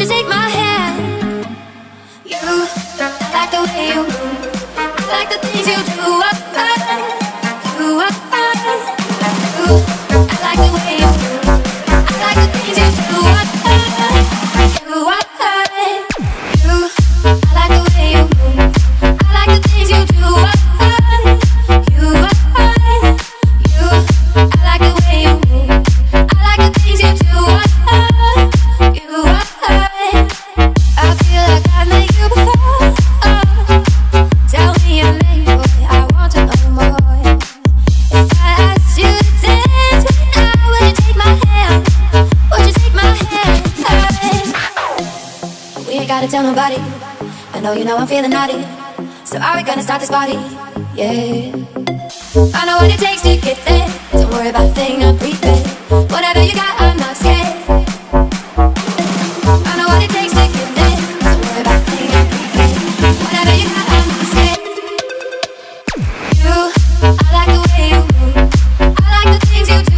you take my hand? You like the way you move, like the things you do. I like the way you move, I like the things you do. I like the way you move, I like the things you do. I like the way you move, I like the things you do. Tell nobody, I know you know I'm feeling naughty, so are we gonna start this party? Yeah, I know what it takes to get there. Don't worry about a thing, I'm prepared. Whatever you got, I'm not scared. I know what it takes to get there. Don't worry about a thing, I'm prepared. Whatever you got, I'm not scared. You, I like the way you move, I like the things you do.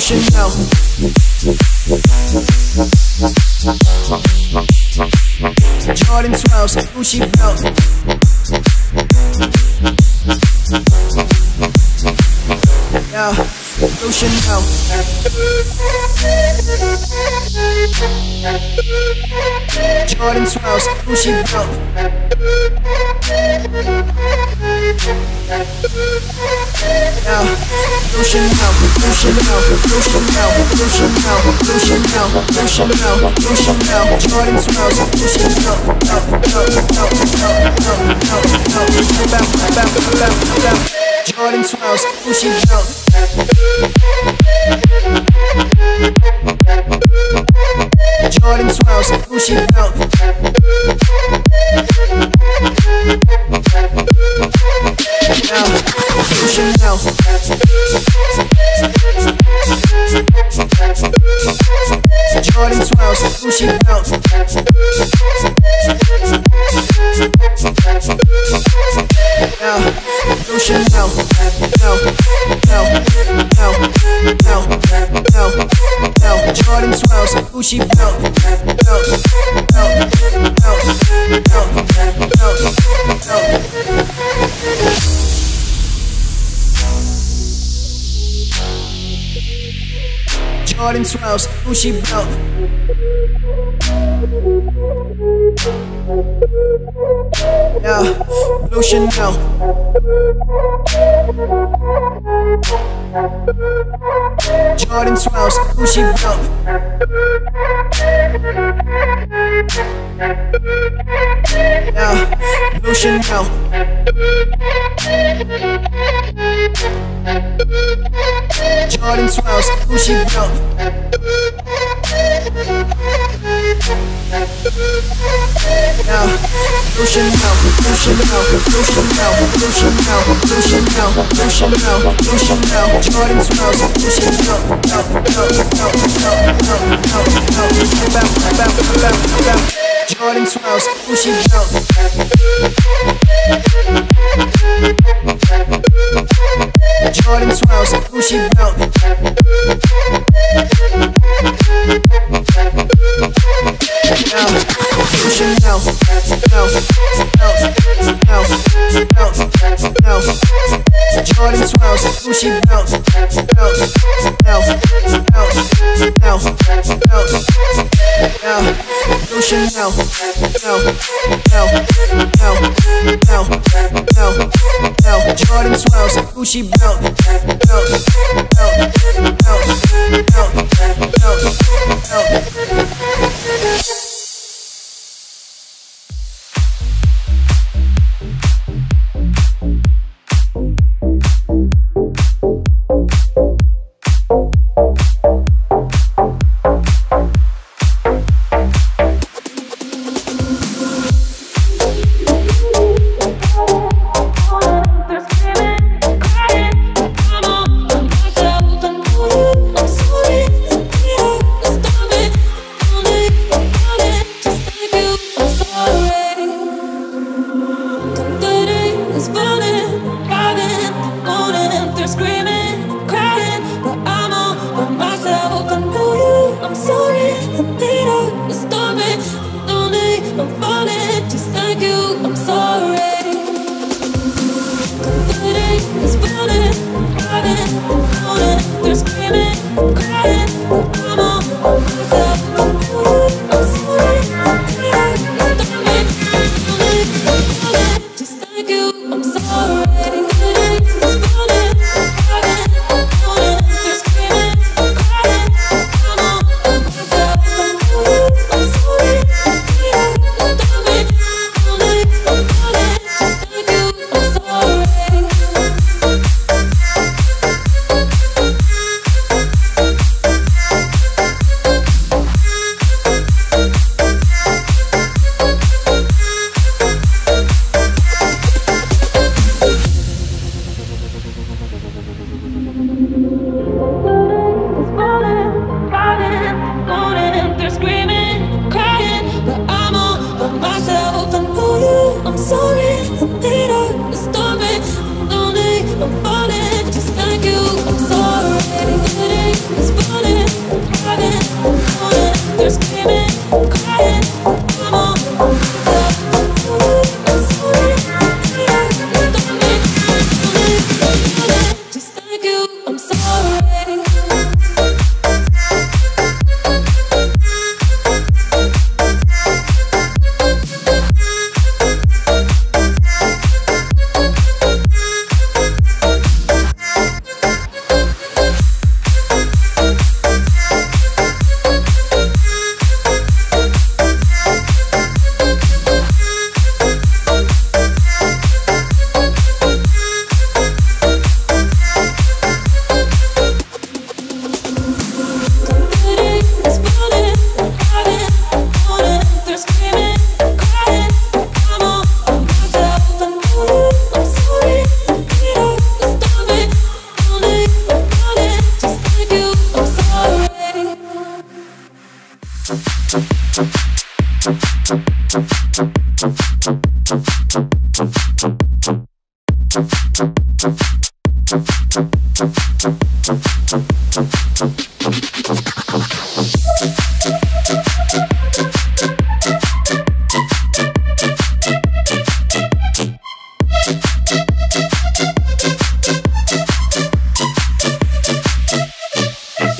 Chanel. Jordan 12s, Gucci belt. Yeah, go Chanel. Jordan 12s, Gucci belt. Yeah. Jordan 12s, Gucci belt. Jordan 12s, Gucci belt. Jordan 12s, Gucci belt. Go Chanel. Jordan 12s, Gucci belt. Jordan 12s, Gucci belt. Blue Chanel. Jordan 12s, Gucci belt. Blue Chanel. Jordan 12s, Gucci belt. Blue Chanel, Blue Chanel, Blue Chanel, Blue Chanel, Blue Chanel, Blue Chanel, Blue Chanel, Jordan 12s, Blue Chanel, Jordan 12s, Blue Chanel, Jordan 12s, Blue Chanel, Jordan 12s, Gucci belt, Blue Chanel, Jordan 12s, Gucci belt,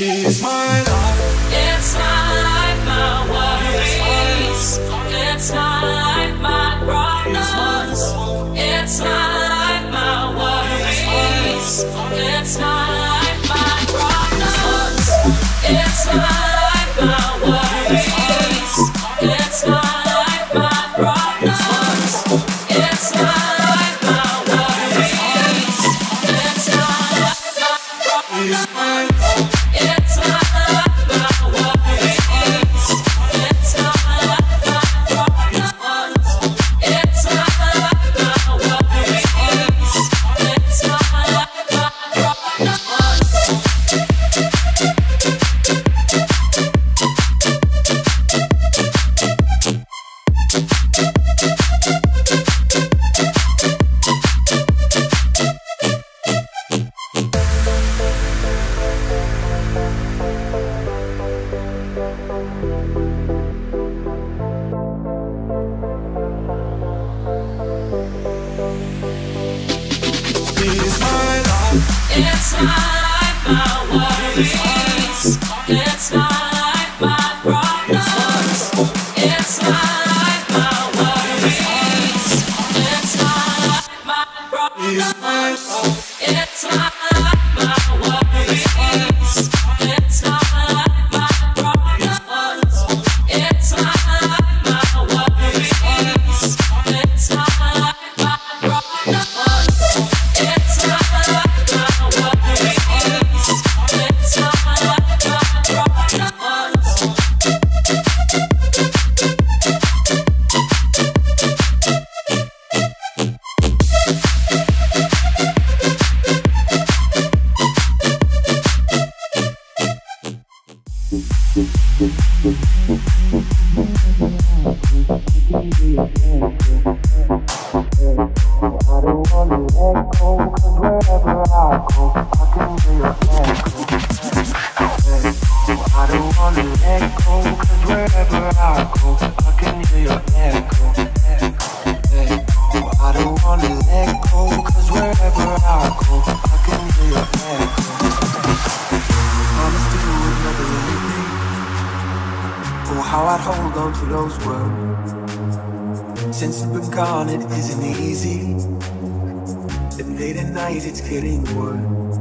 It's my life, my ways. It's my life, my worries. It's my life, my problems. It's my life, my worries. It's my life, my problems. It's my life, my worries. It's my life, my problems. It's my life, my worries. It's my life, my problems. It's my how I'd hold on to those words. Since you've been gone, it isn't easy. And late at night, it's getting worse.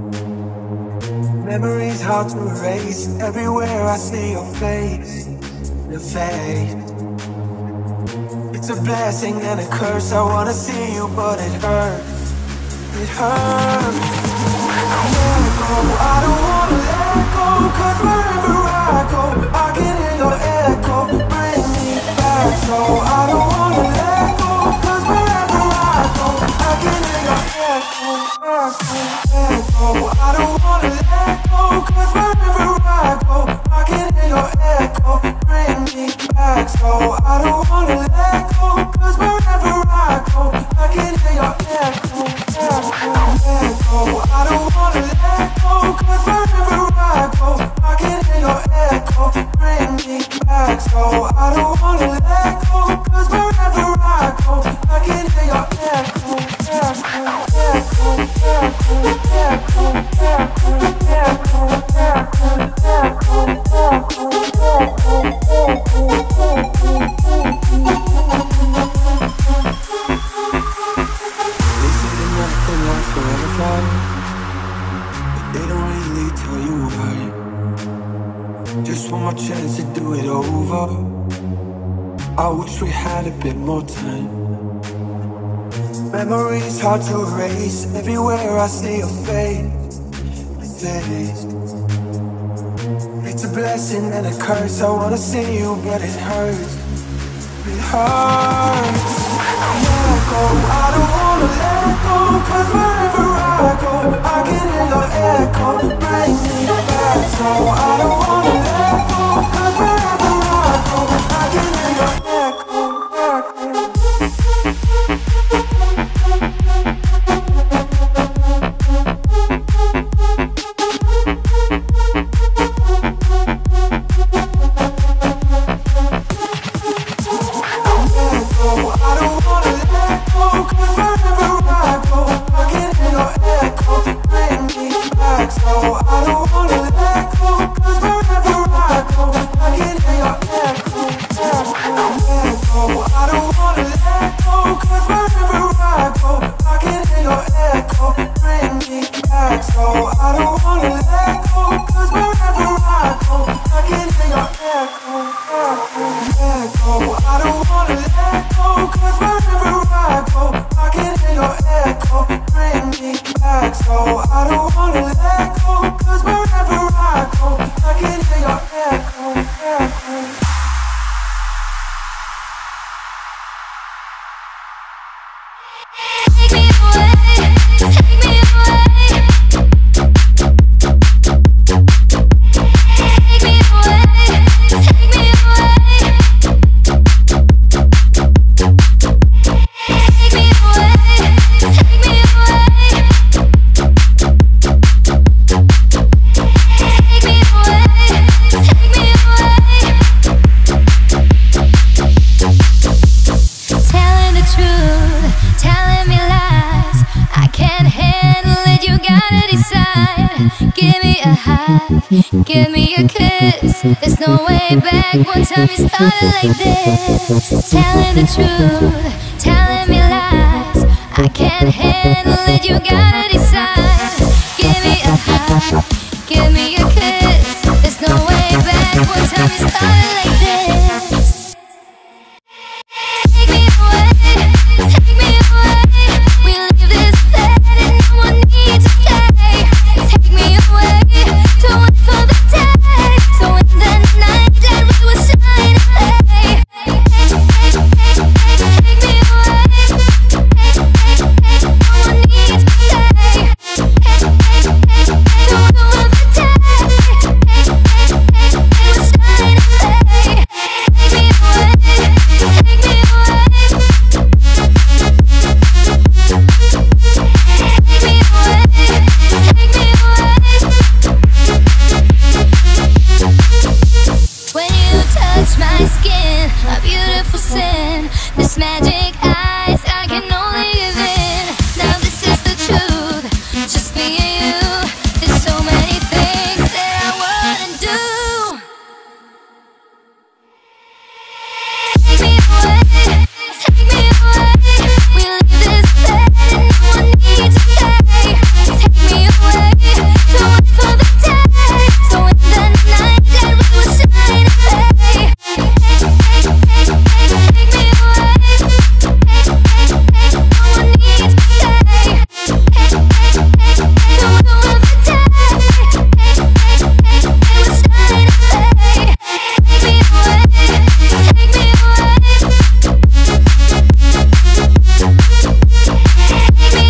Memories hard to erase. Everywhere I see your face, the fade. It's a blessing and a curse. I wanna see you, but it hurts. It hurts. Let go. I don't wanna let go. 'Cause wherever I go, I can hear your echo. Bring me back, so I don't wanna let go. 'Cause wherever I go, I can hear your echo. I don't wanna let go. 'Cause wherever I go, I can hear your echo. Bring me back, so I don't wanna let go. 'Cause wherever I go, I can hear your echo. I don't wanna let go. 'Cause wherever I go, I can hear your echo. Bring me back. So I don't wanna let go, 'cause wherever I go, I can hear your echo, They say that nothing lasts forever, but they don't really tell you why. Just one more chance to do it over. I wish we had a bit more time. Memories hard to erase. Everywhere I see your face, face. It's a blessing and a curse. I wanna see you, but it hurts. It hurts. Let go. I don't wanna let go. 'Cause wherever I go, I can hear your echo. Bring me back, so I don't wanna let go. 'Cause wherever I go, I can hear your echo. laugh. Give me a kiss. There's no way back. One time you started like this. Telling the truth, telling me lies. I can't handle it. You gotta decide. Give me a hug. Give me a kiss. There's no way back. One time you started like this. Take me away. Take me away. We leave this bed and no one needs to stay. Take me away to wait for the day. So in the night that we will shine away. Take me away. No one needs to stay. To wait for the day. We will shine away. Take me away. Take me away. Take me away, take me away. When you touch my skin, a beautiful sin. This magic eyes, I can only give in. Now this is the truth, just me and you. There's so many things that I wouldn't do. Take me away, take me away. We leave this bed and no one needs to stay. Take me away to wait for the day. So in the night that we will shine away. Take me away. No one needs to stay. To wait for the day. We will shine away. Take me away. Take me away. Take me away, take me away. Take me away, take me away. We leave this bed and no one needs to stay. Take me away to wait for the day. So in the night that we will shine away. Take me away, take me away. We leave this bed and no one needs to stay. Take me away to wait for the day. So in the night that we will shine away. Take me away, take me away. We leave this bed and no one needs to stay. Take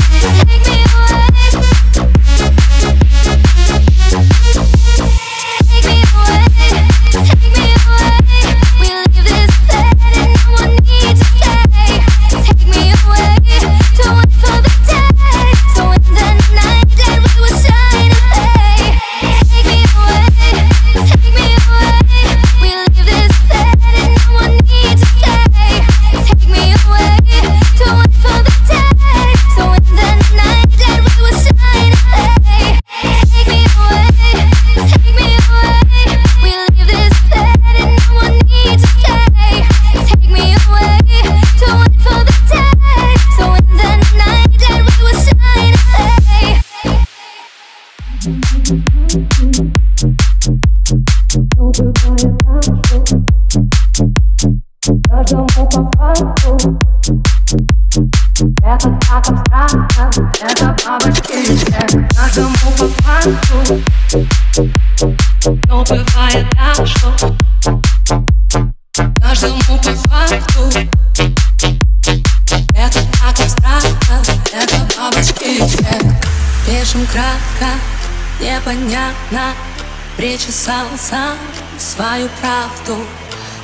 me away to wait for the day. So in the night that we will shine away. Пишем кратко, непонятно, причесал сам свою правду.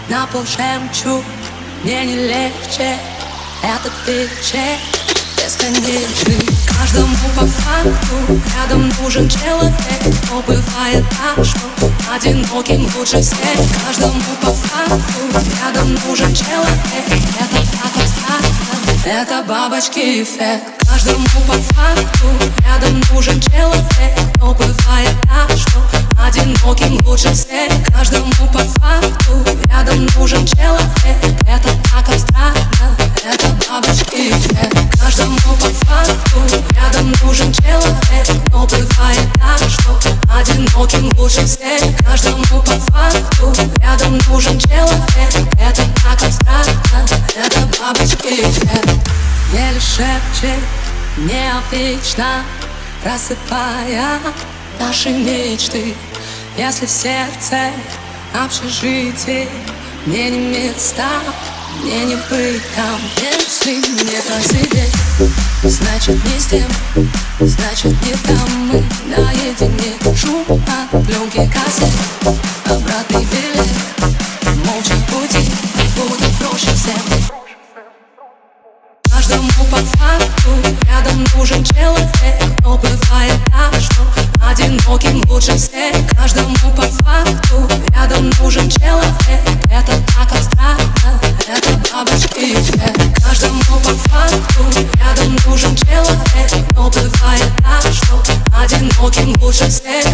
На пол шемчуг, мне не легче. Этот печек бесконечный. Каждому по факту рядом нужен человек. Но бывает так, что одиноким лучше всех. Каждому по факту рядом нужен человек. Это так абстрактно, это бабочки эффект. Каждому по факту рядом нужен человек. Но бывает так, что одиноким лучше всех. Каждому по факту рядом нужен человек. Это так абстрактно, это бабочки эффект. Каждому по факту рядом нужен человек. Но бывает так, что одиноким лучше всех. Каждому по факту рядом нужен человек. Это так абстрактно, это бабочки эффект. Еле шепчет необычно, рассыпая наши мечты. Если в сердце общежитие, мне не места, мне не быть там. Если не по себе, значит не с тем, значит не там. Мы наедине, шум от пленки кассет, обратный билет, молча пути, будет проще всем. Каждому по факту рядом нужен человек. Но бывает так, что одиноким лучше всех. Каждому по факту рядом нужен человек. Это так абстрактно, это бабочки эффект. Каждому по факту рядом нужен человек. Но бывает так, что одиноким лучше всех.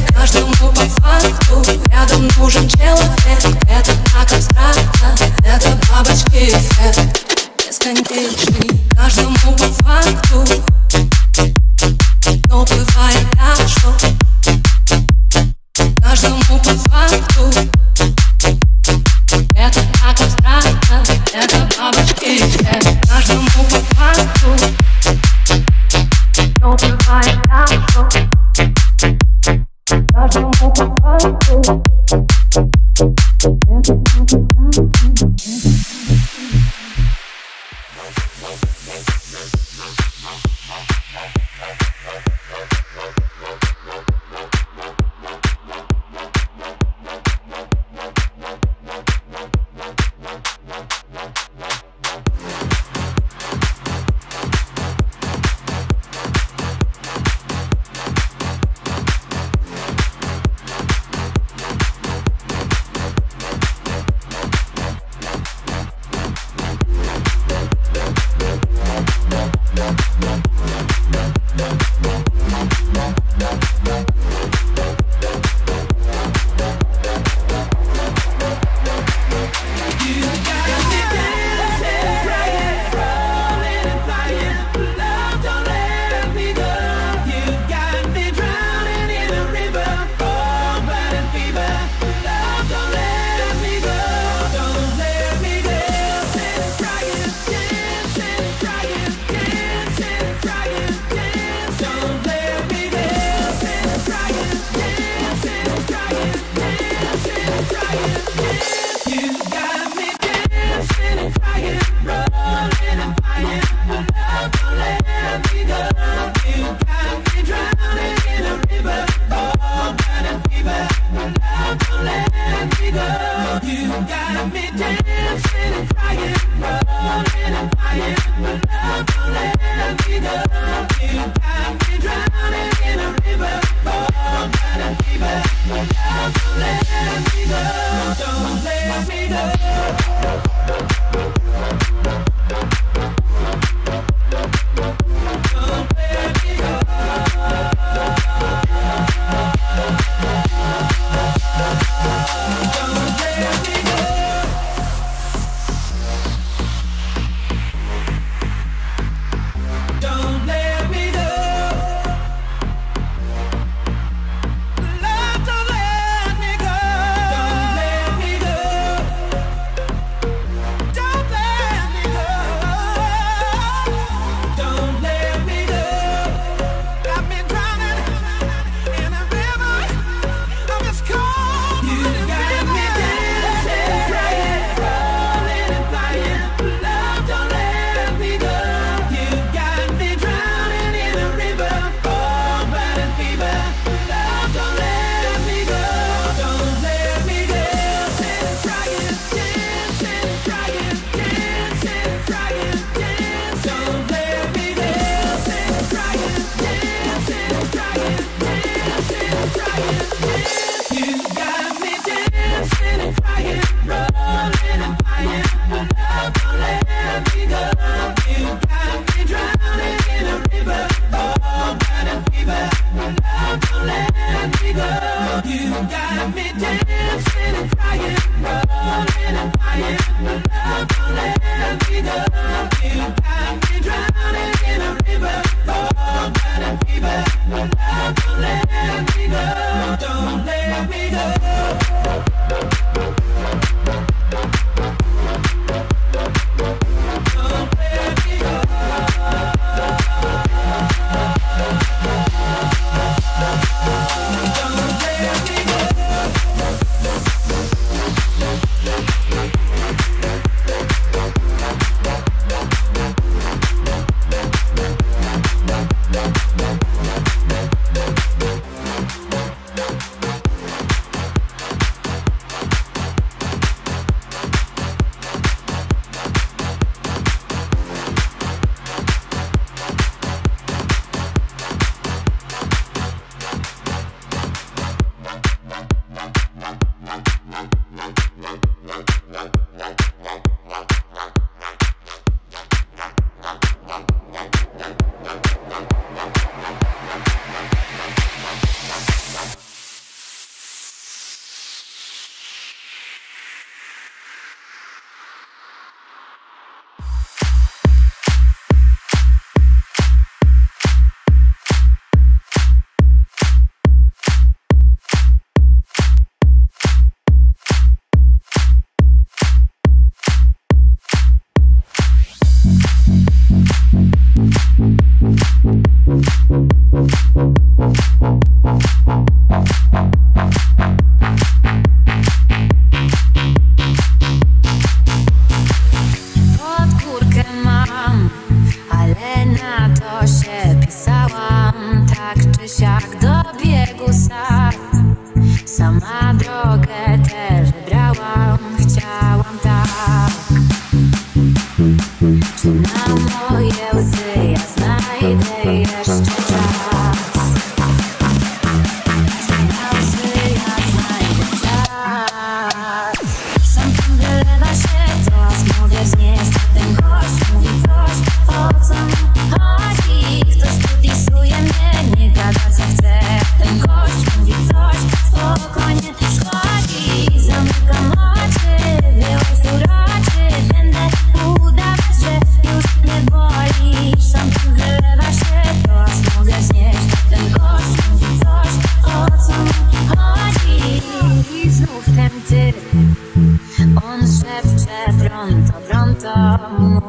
pronto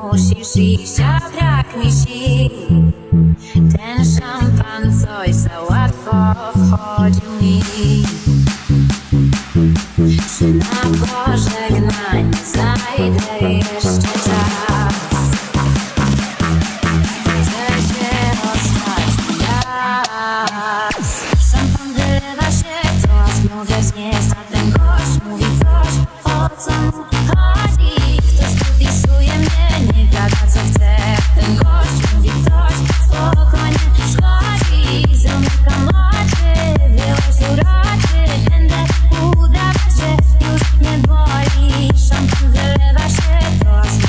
musisz iść, a brak mi sił. Ten szampan coś za łatwo wchodził mi. Czy na pożegnanie znajdę jeszcze czas? Chcę się rozstać raz. Szampan wylewa się, to aż mogę znieść, a ten gość mówi coś, o co mu chodzi. Będę udał, że już nie boli. Szampan wylewa się, to aż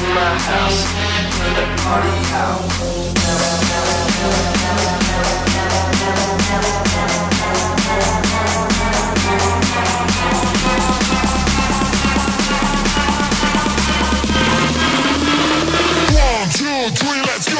from my house, turn the party out. One, two, three, let's go!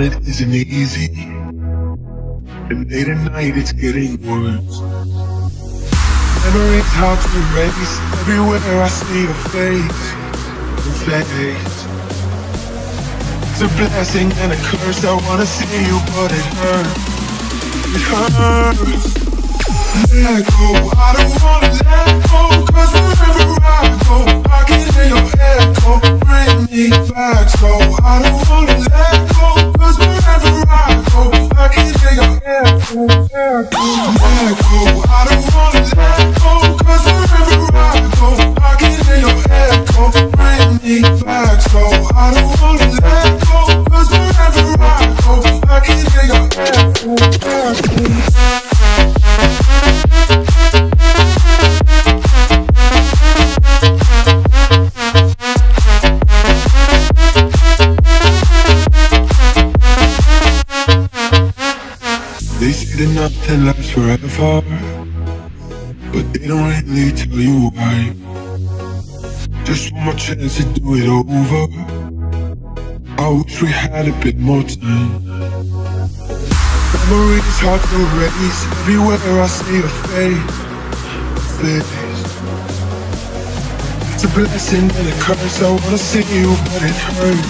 It isn't easy, and late at night it's getting worse. Memories hard to erase. Everywhere I see your face, your face. It's a blessing and a curse. I wanna see you, but it hurts. It hurts. Let go. I don't wanna let go, 'cause wherever I go, I can hear your echo. Bring me back, so I don't wanna let go. I don't wanna let go, 'cause wherever I go, I can hear your echo. Bring me back, so I don't wanna let go, 'cause wherever I go, I can hear your echo. They say that nothing lasts forever, but they don't really tell you why. Just one more chance to do it over. I wish we had a bit more time. Memories hard to erase. Everywhere I see your face, face. It's a blessing and a curse. I wanna see you, but it hurts.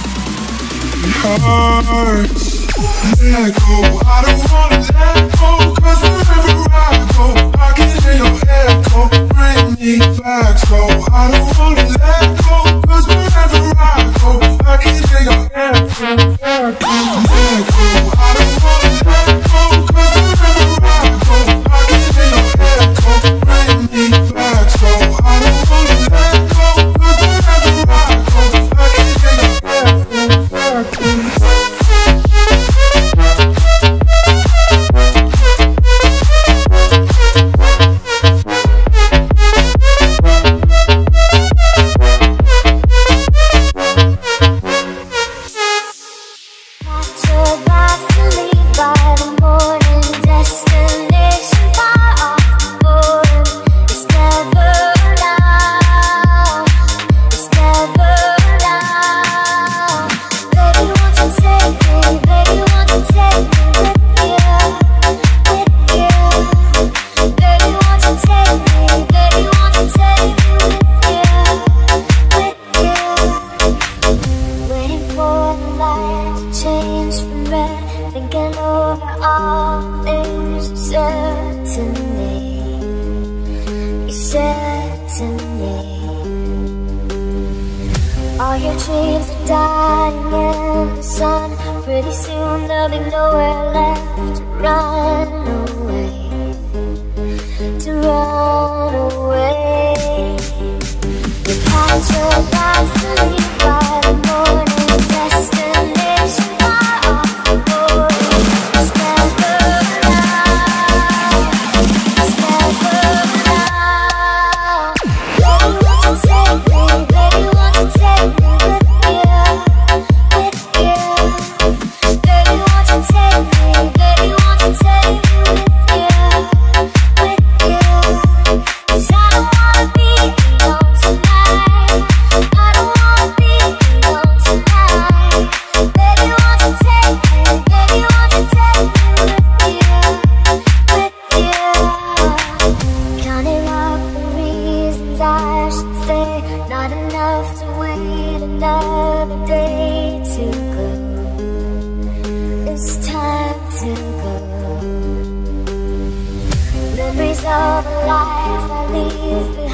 It hurts. Let go, I don't wanna let go, 'cause wherever I go, I can hear your echo. Bring me back, so I don't wanna let go, 'cause wherever I go, I can hear your echo. Let go, I don't wanna let go, 'cause wherever I go, I can hear your echo. Bring me back, so I don't wanna let go, 'cause wherever I go, I can hear your echo. I gotta love, I need the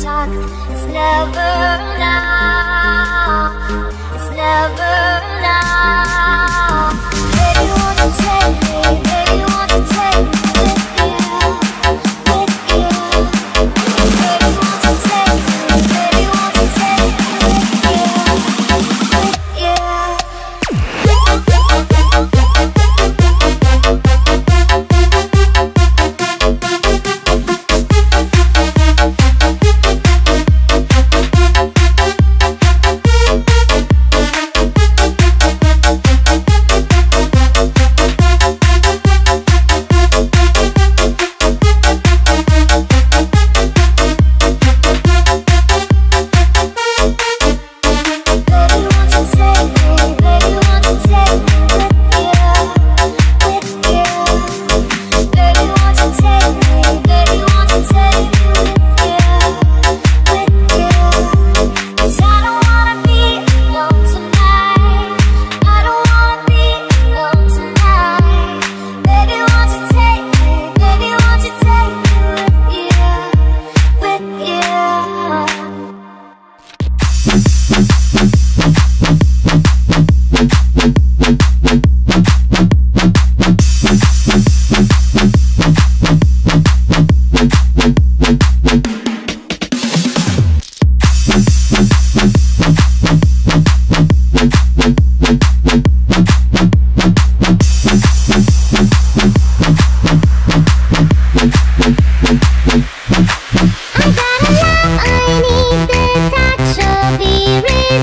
touch of the rain.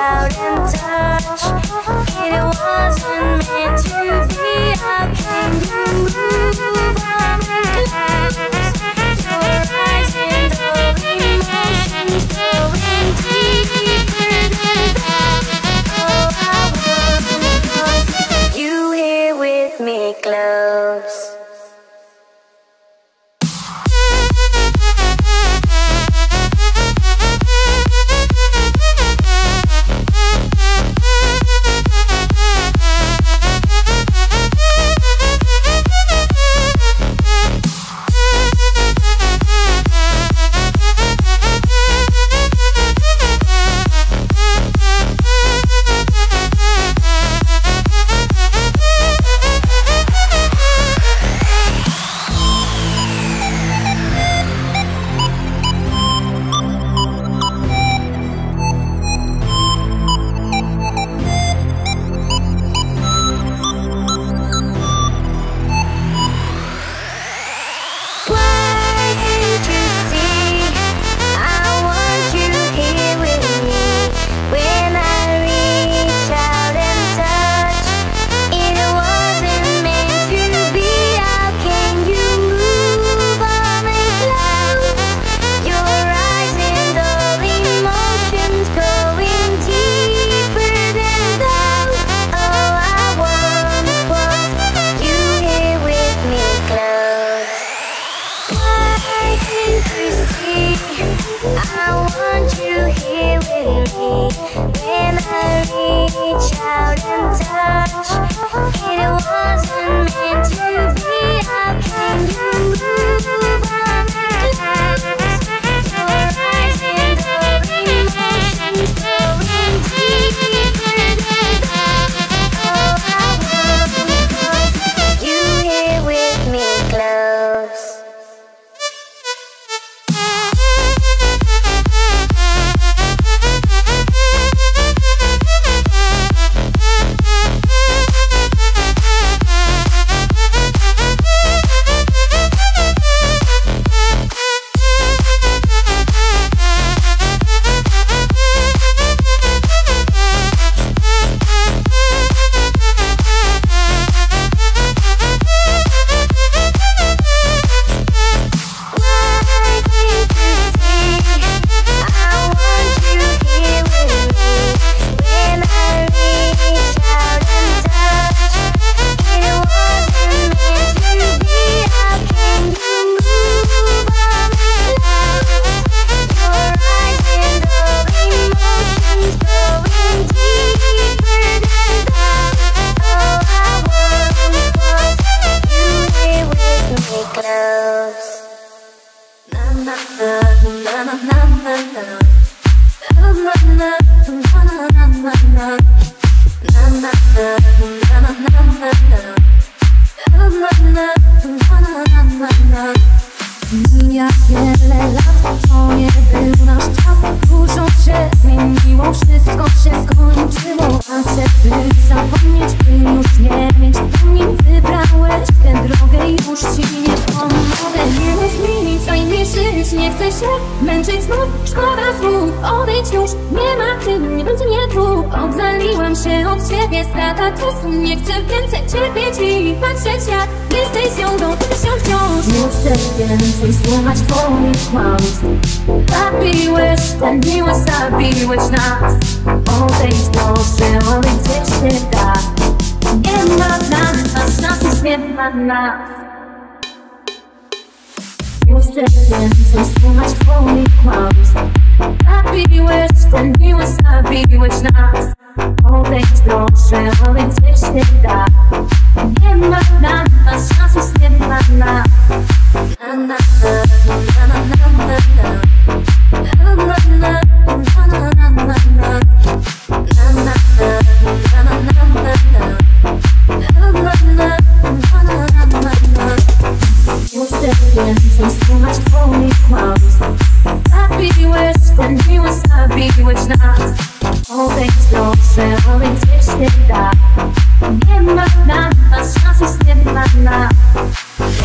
out and touch. It wasn't meant to be. I can move on and close your eyes and all emotions going deeper than that. Oh, I want you here with me close. I want you here with me. When I reach out and touch, it wasn't meant to be. How can you move on and close your eyes and all emotions going deeper than that? Oh, I want you here with me close.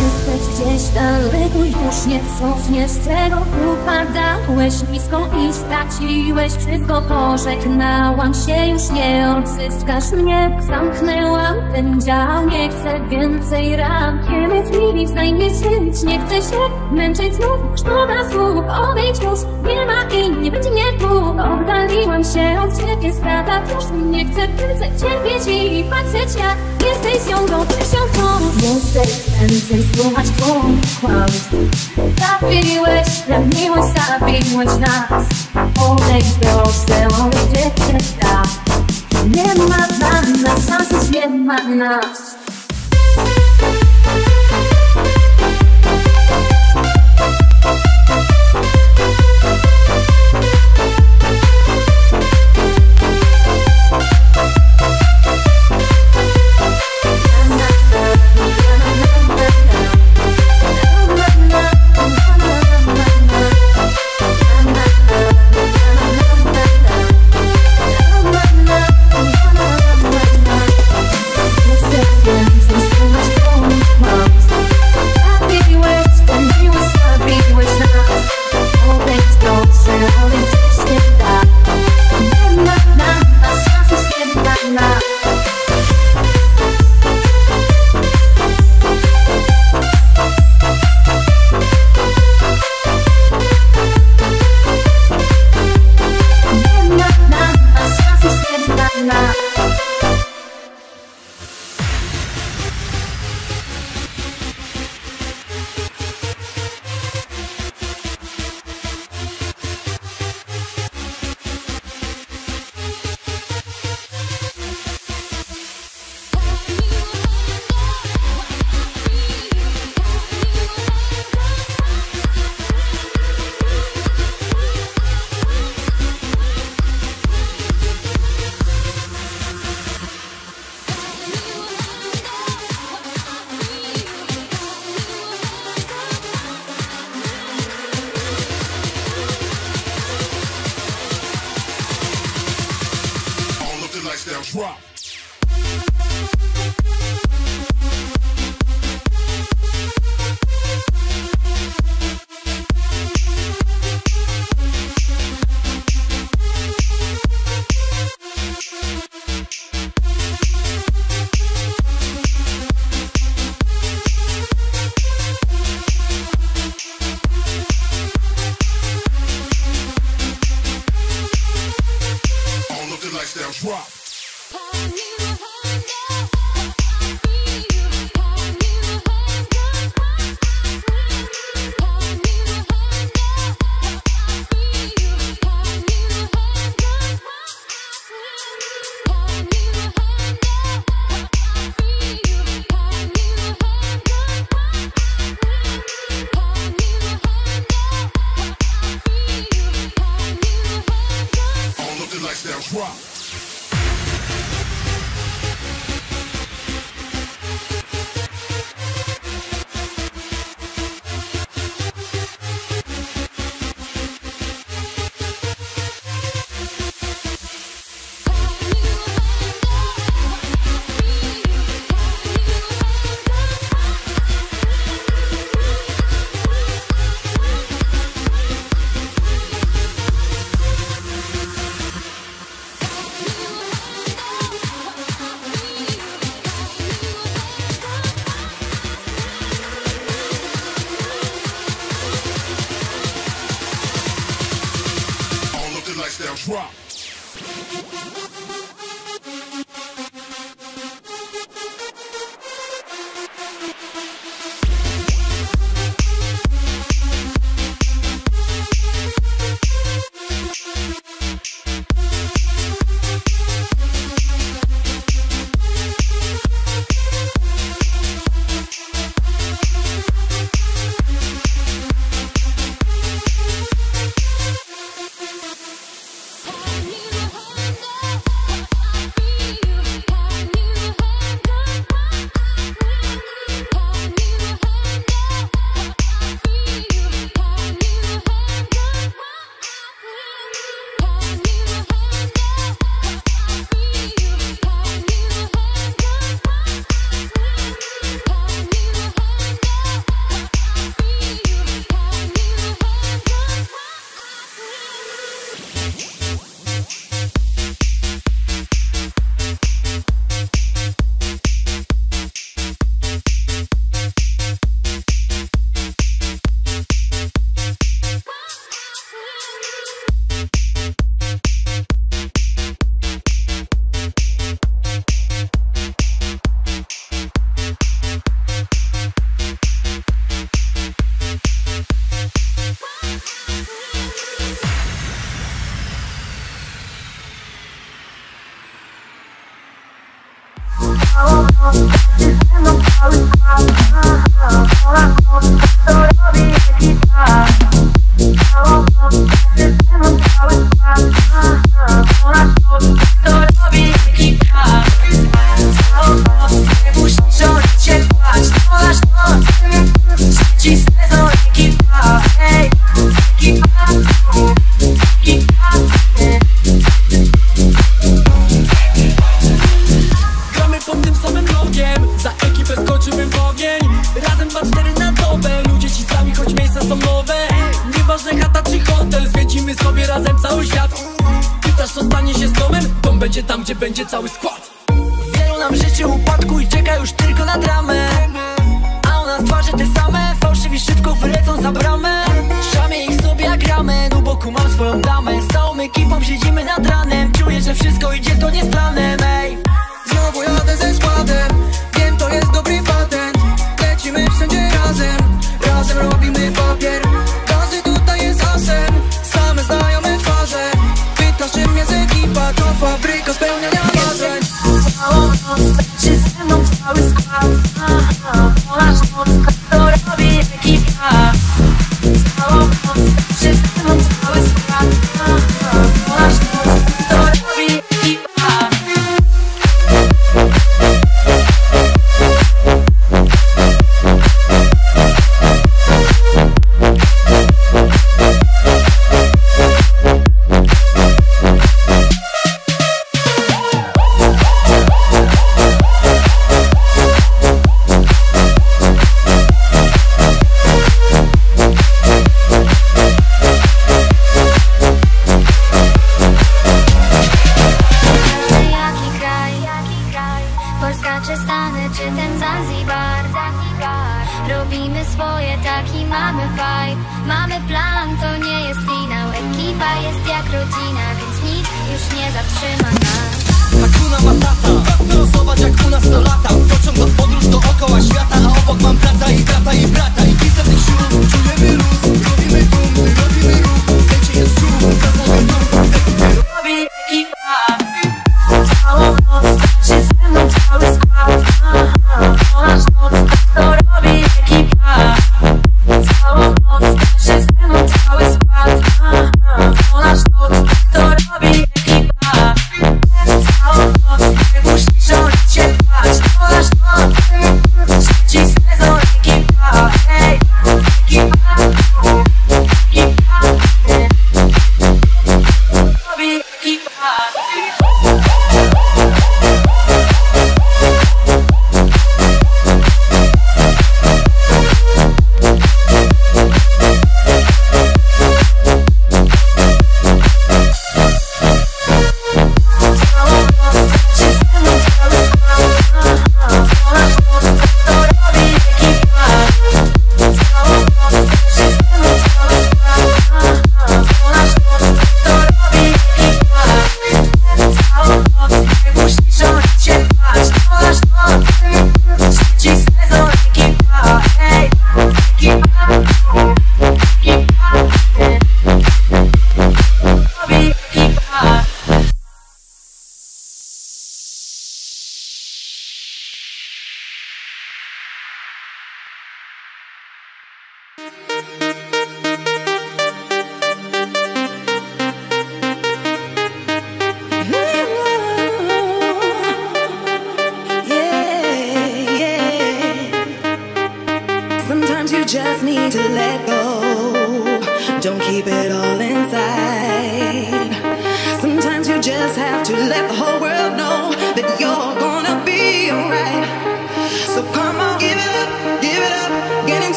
Jesteście Gdzieś daleko już nie cofniesz tego. Upadałeś nisko i straciłeś wszystko. Pożegnałam się, już nie odzyskasz mnie. Zamknęłam ten dział, nie chcę więcej ran. Kiedy zmienić, znajmie się, nie chcę się męczyć znów. Szkoda słów, odejdź już, nie ma i nie będzie mnie tu. Oddaliłam się od ciebie, strata już nie chcę więcej cierpieć i patrzeć jak jesteś ją do tysiącą. Nie chcę więcej słuchać twoich kłamstw. Zabiłeś, raniłeś, zabiłeś nas. Odejdź proszę, odejdź się da. Nie ma dla nas szansy, nie ma nas. Drop. All of the lights down, drop. All of the lights down, drop.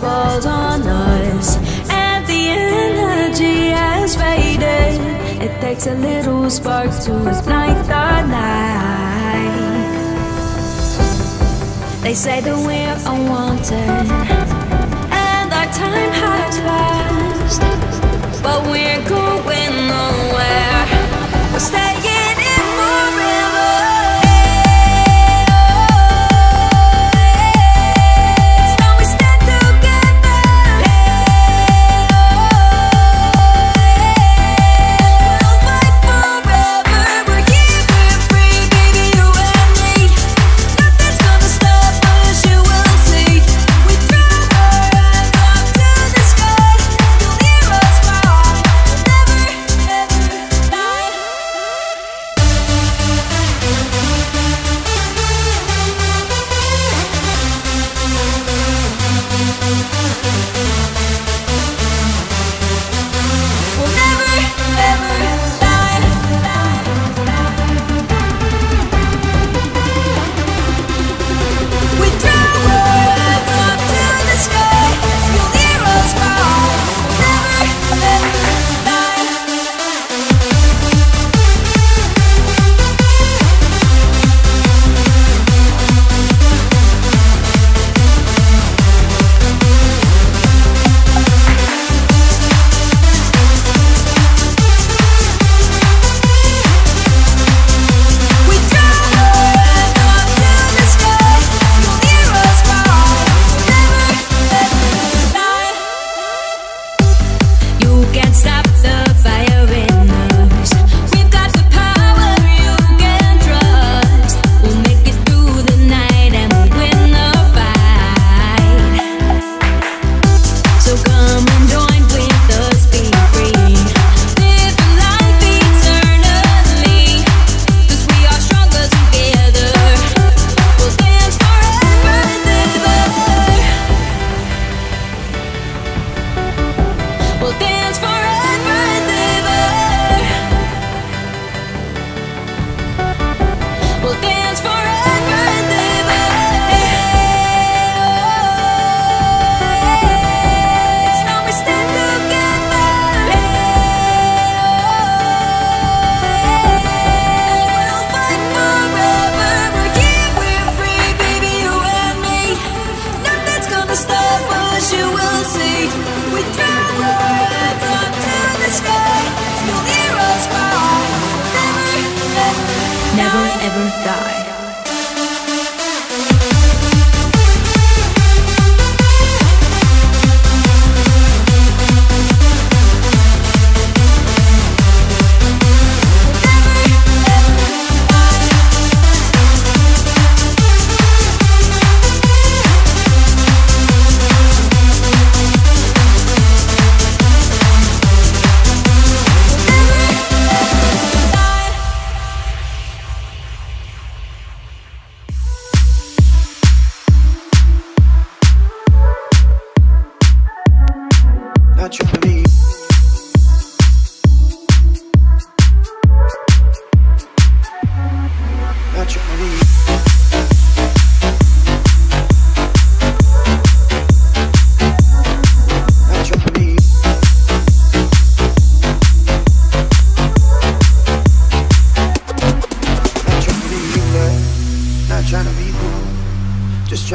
Falls on us and the energy has faded. It takes a little spark to ignite the night. They say that we're unwanted and our time has passed, but we're going nowhere. We're staying in forever.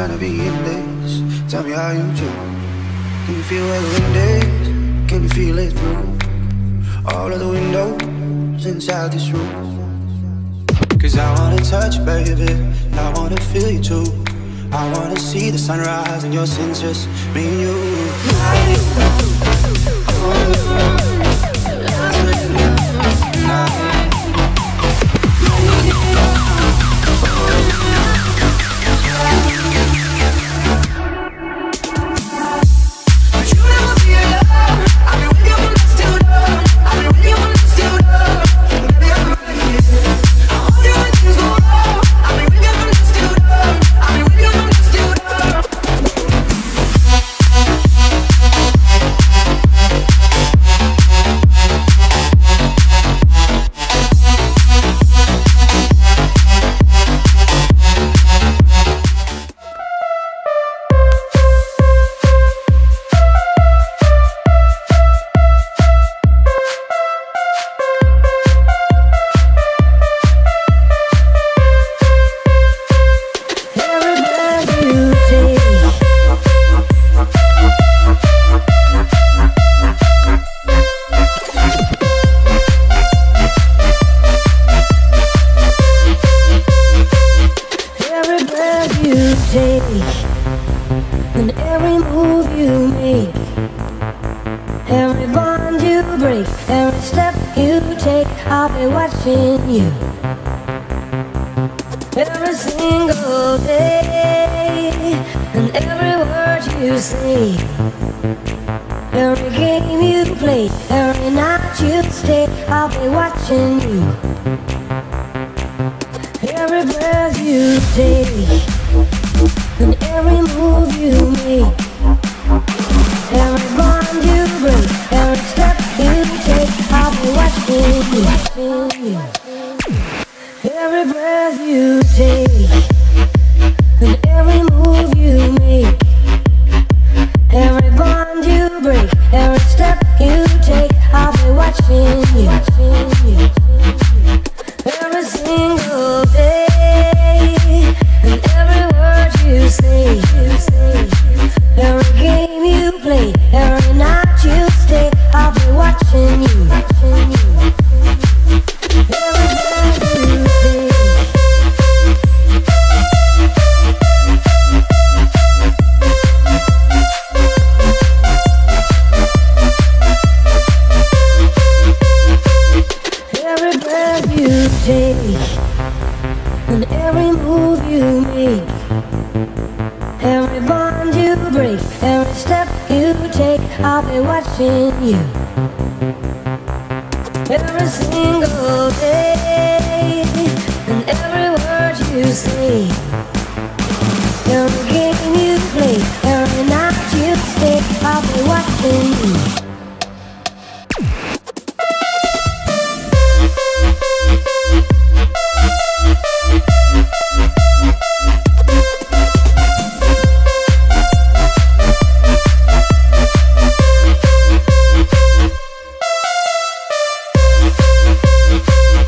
tryna be in this. Tell me how you do. Can you feel where the wind is? Can you feel it through all of the windows inside this room? Cause I wanna touch you, baby, I wanna feel you too. I wanna see the sunrise and your sins, just me and you. And every move you make, every bond you break, every step you take, I'll be watching you every single day. And every word you say, every game you play, every night you stay, I'll be watching you every breath you take. And every move you make, every bond you break, every step you take, I'll be watching you. Every breath you take, and every move you make, every bond you break, every step you take, I'll be watching you. Every single day. Every game you play, every night you stay, I'll be watching you. Every breath you take, and every move you make, every bond you break, every step you take, I'll be watching you every single day. And every word you say, every game you play, every night you stay, I'll be watching you.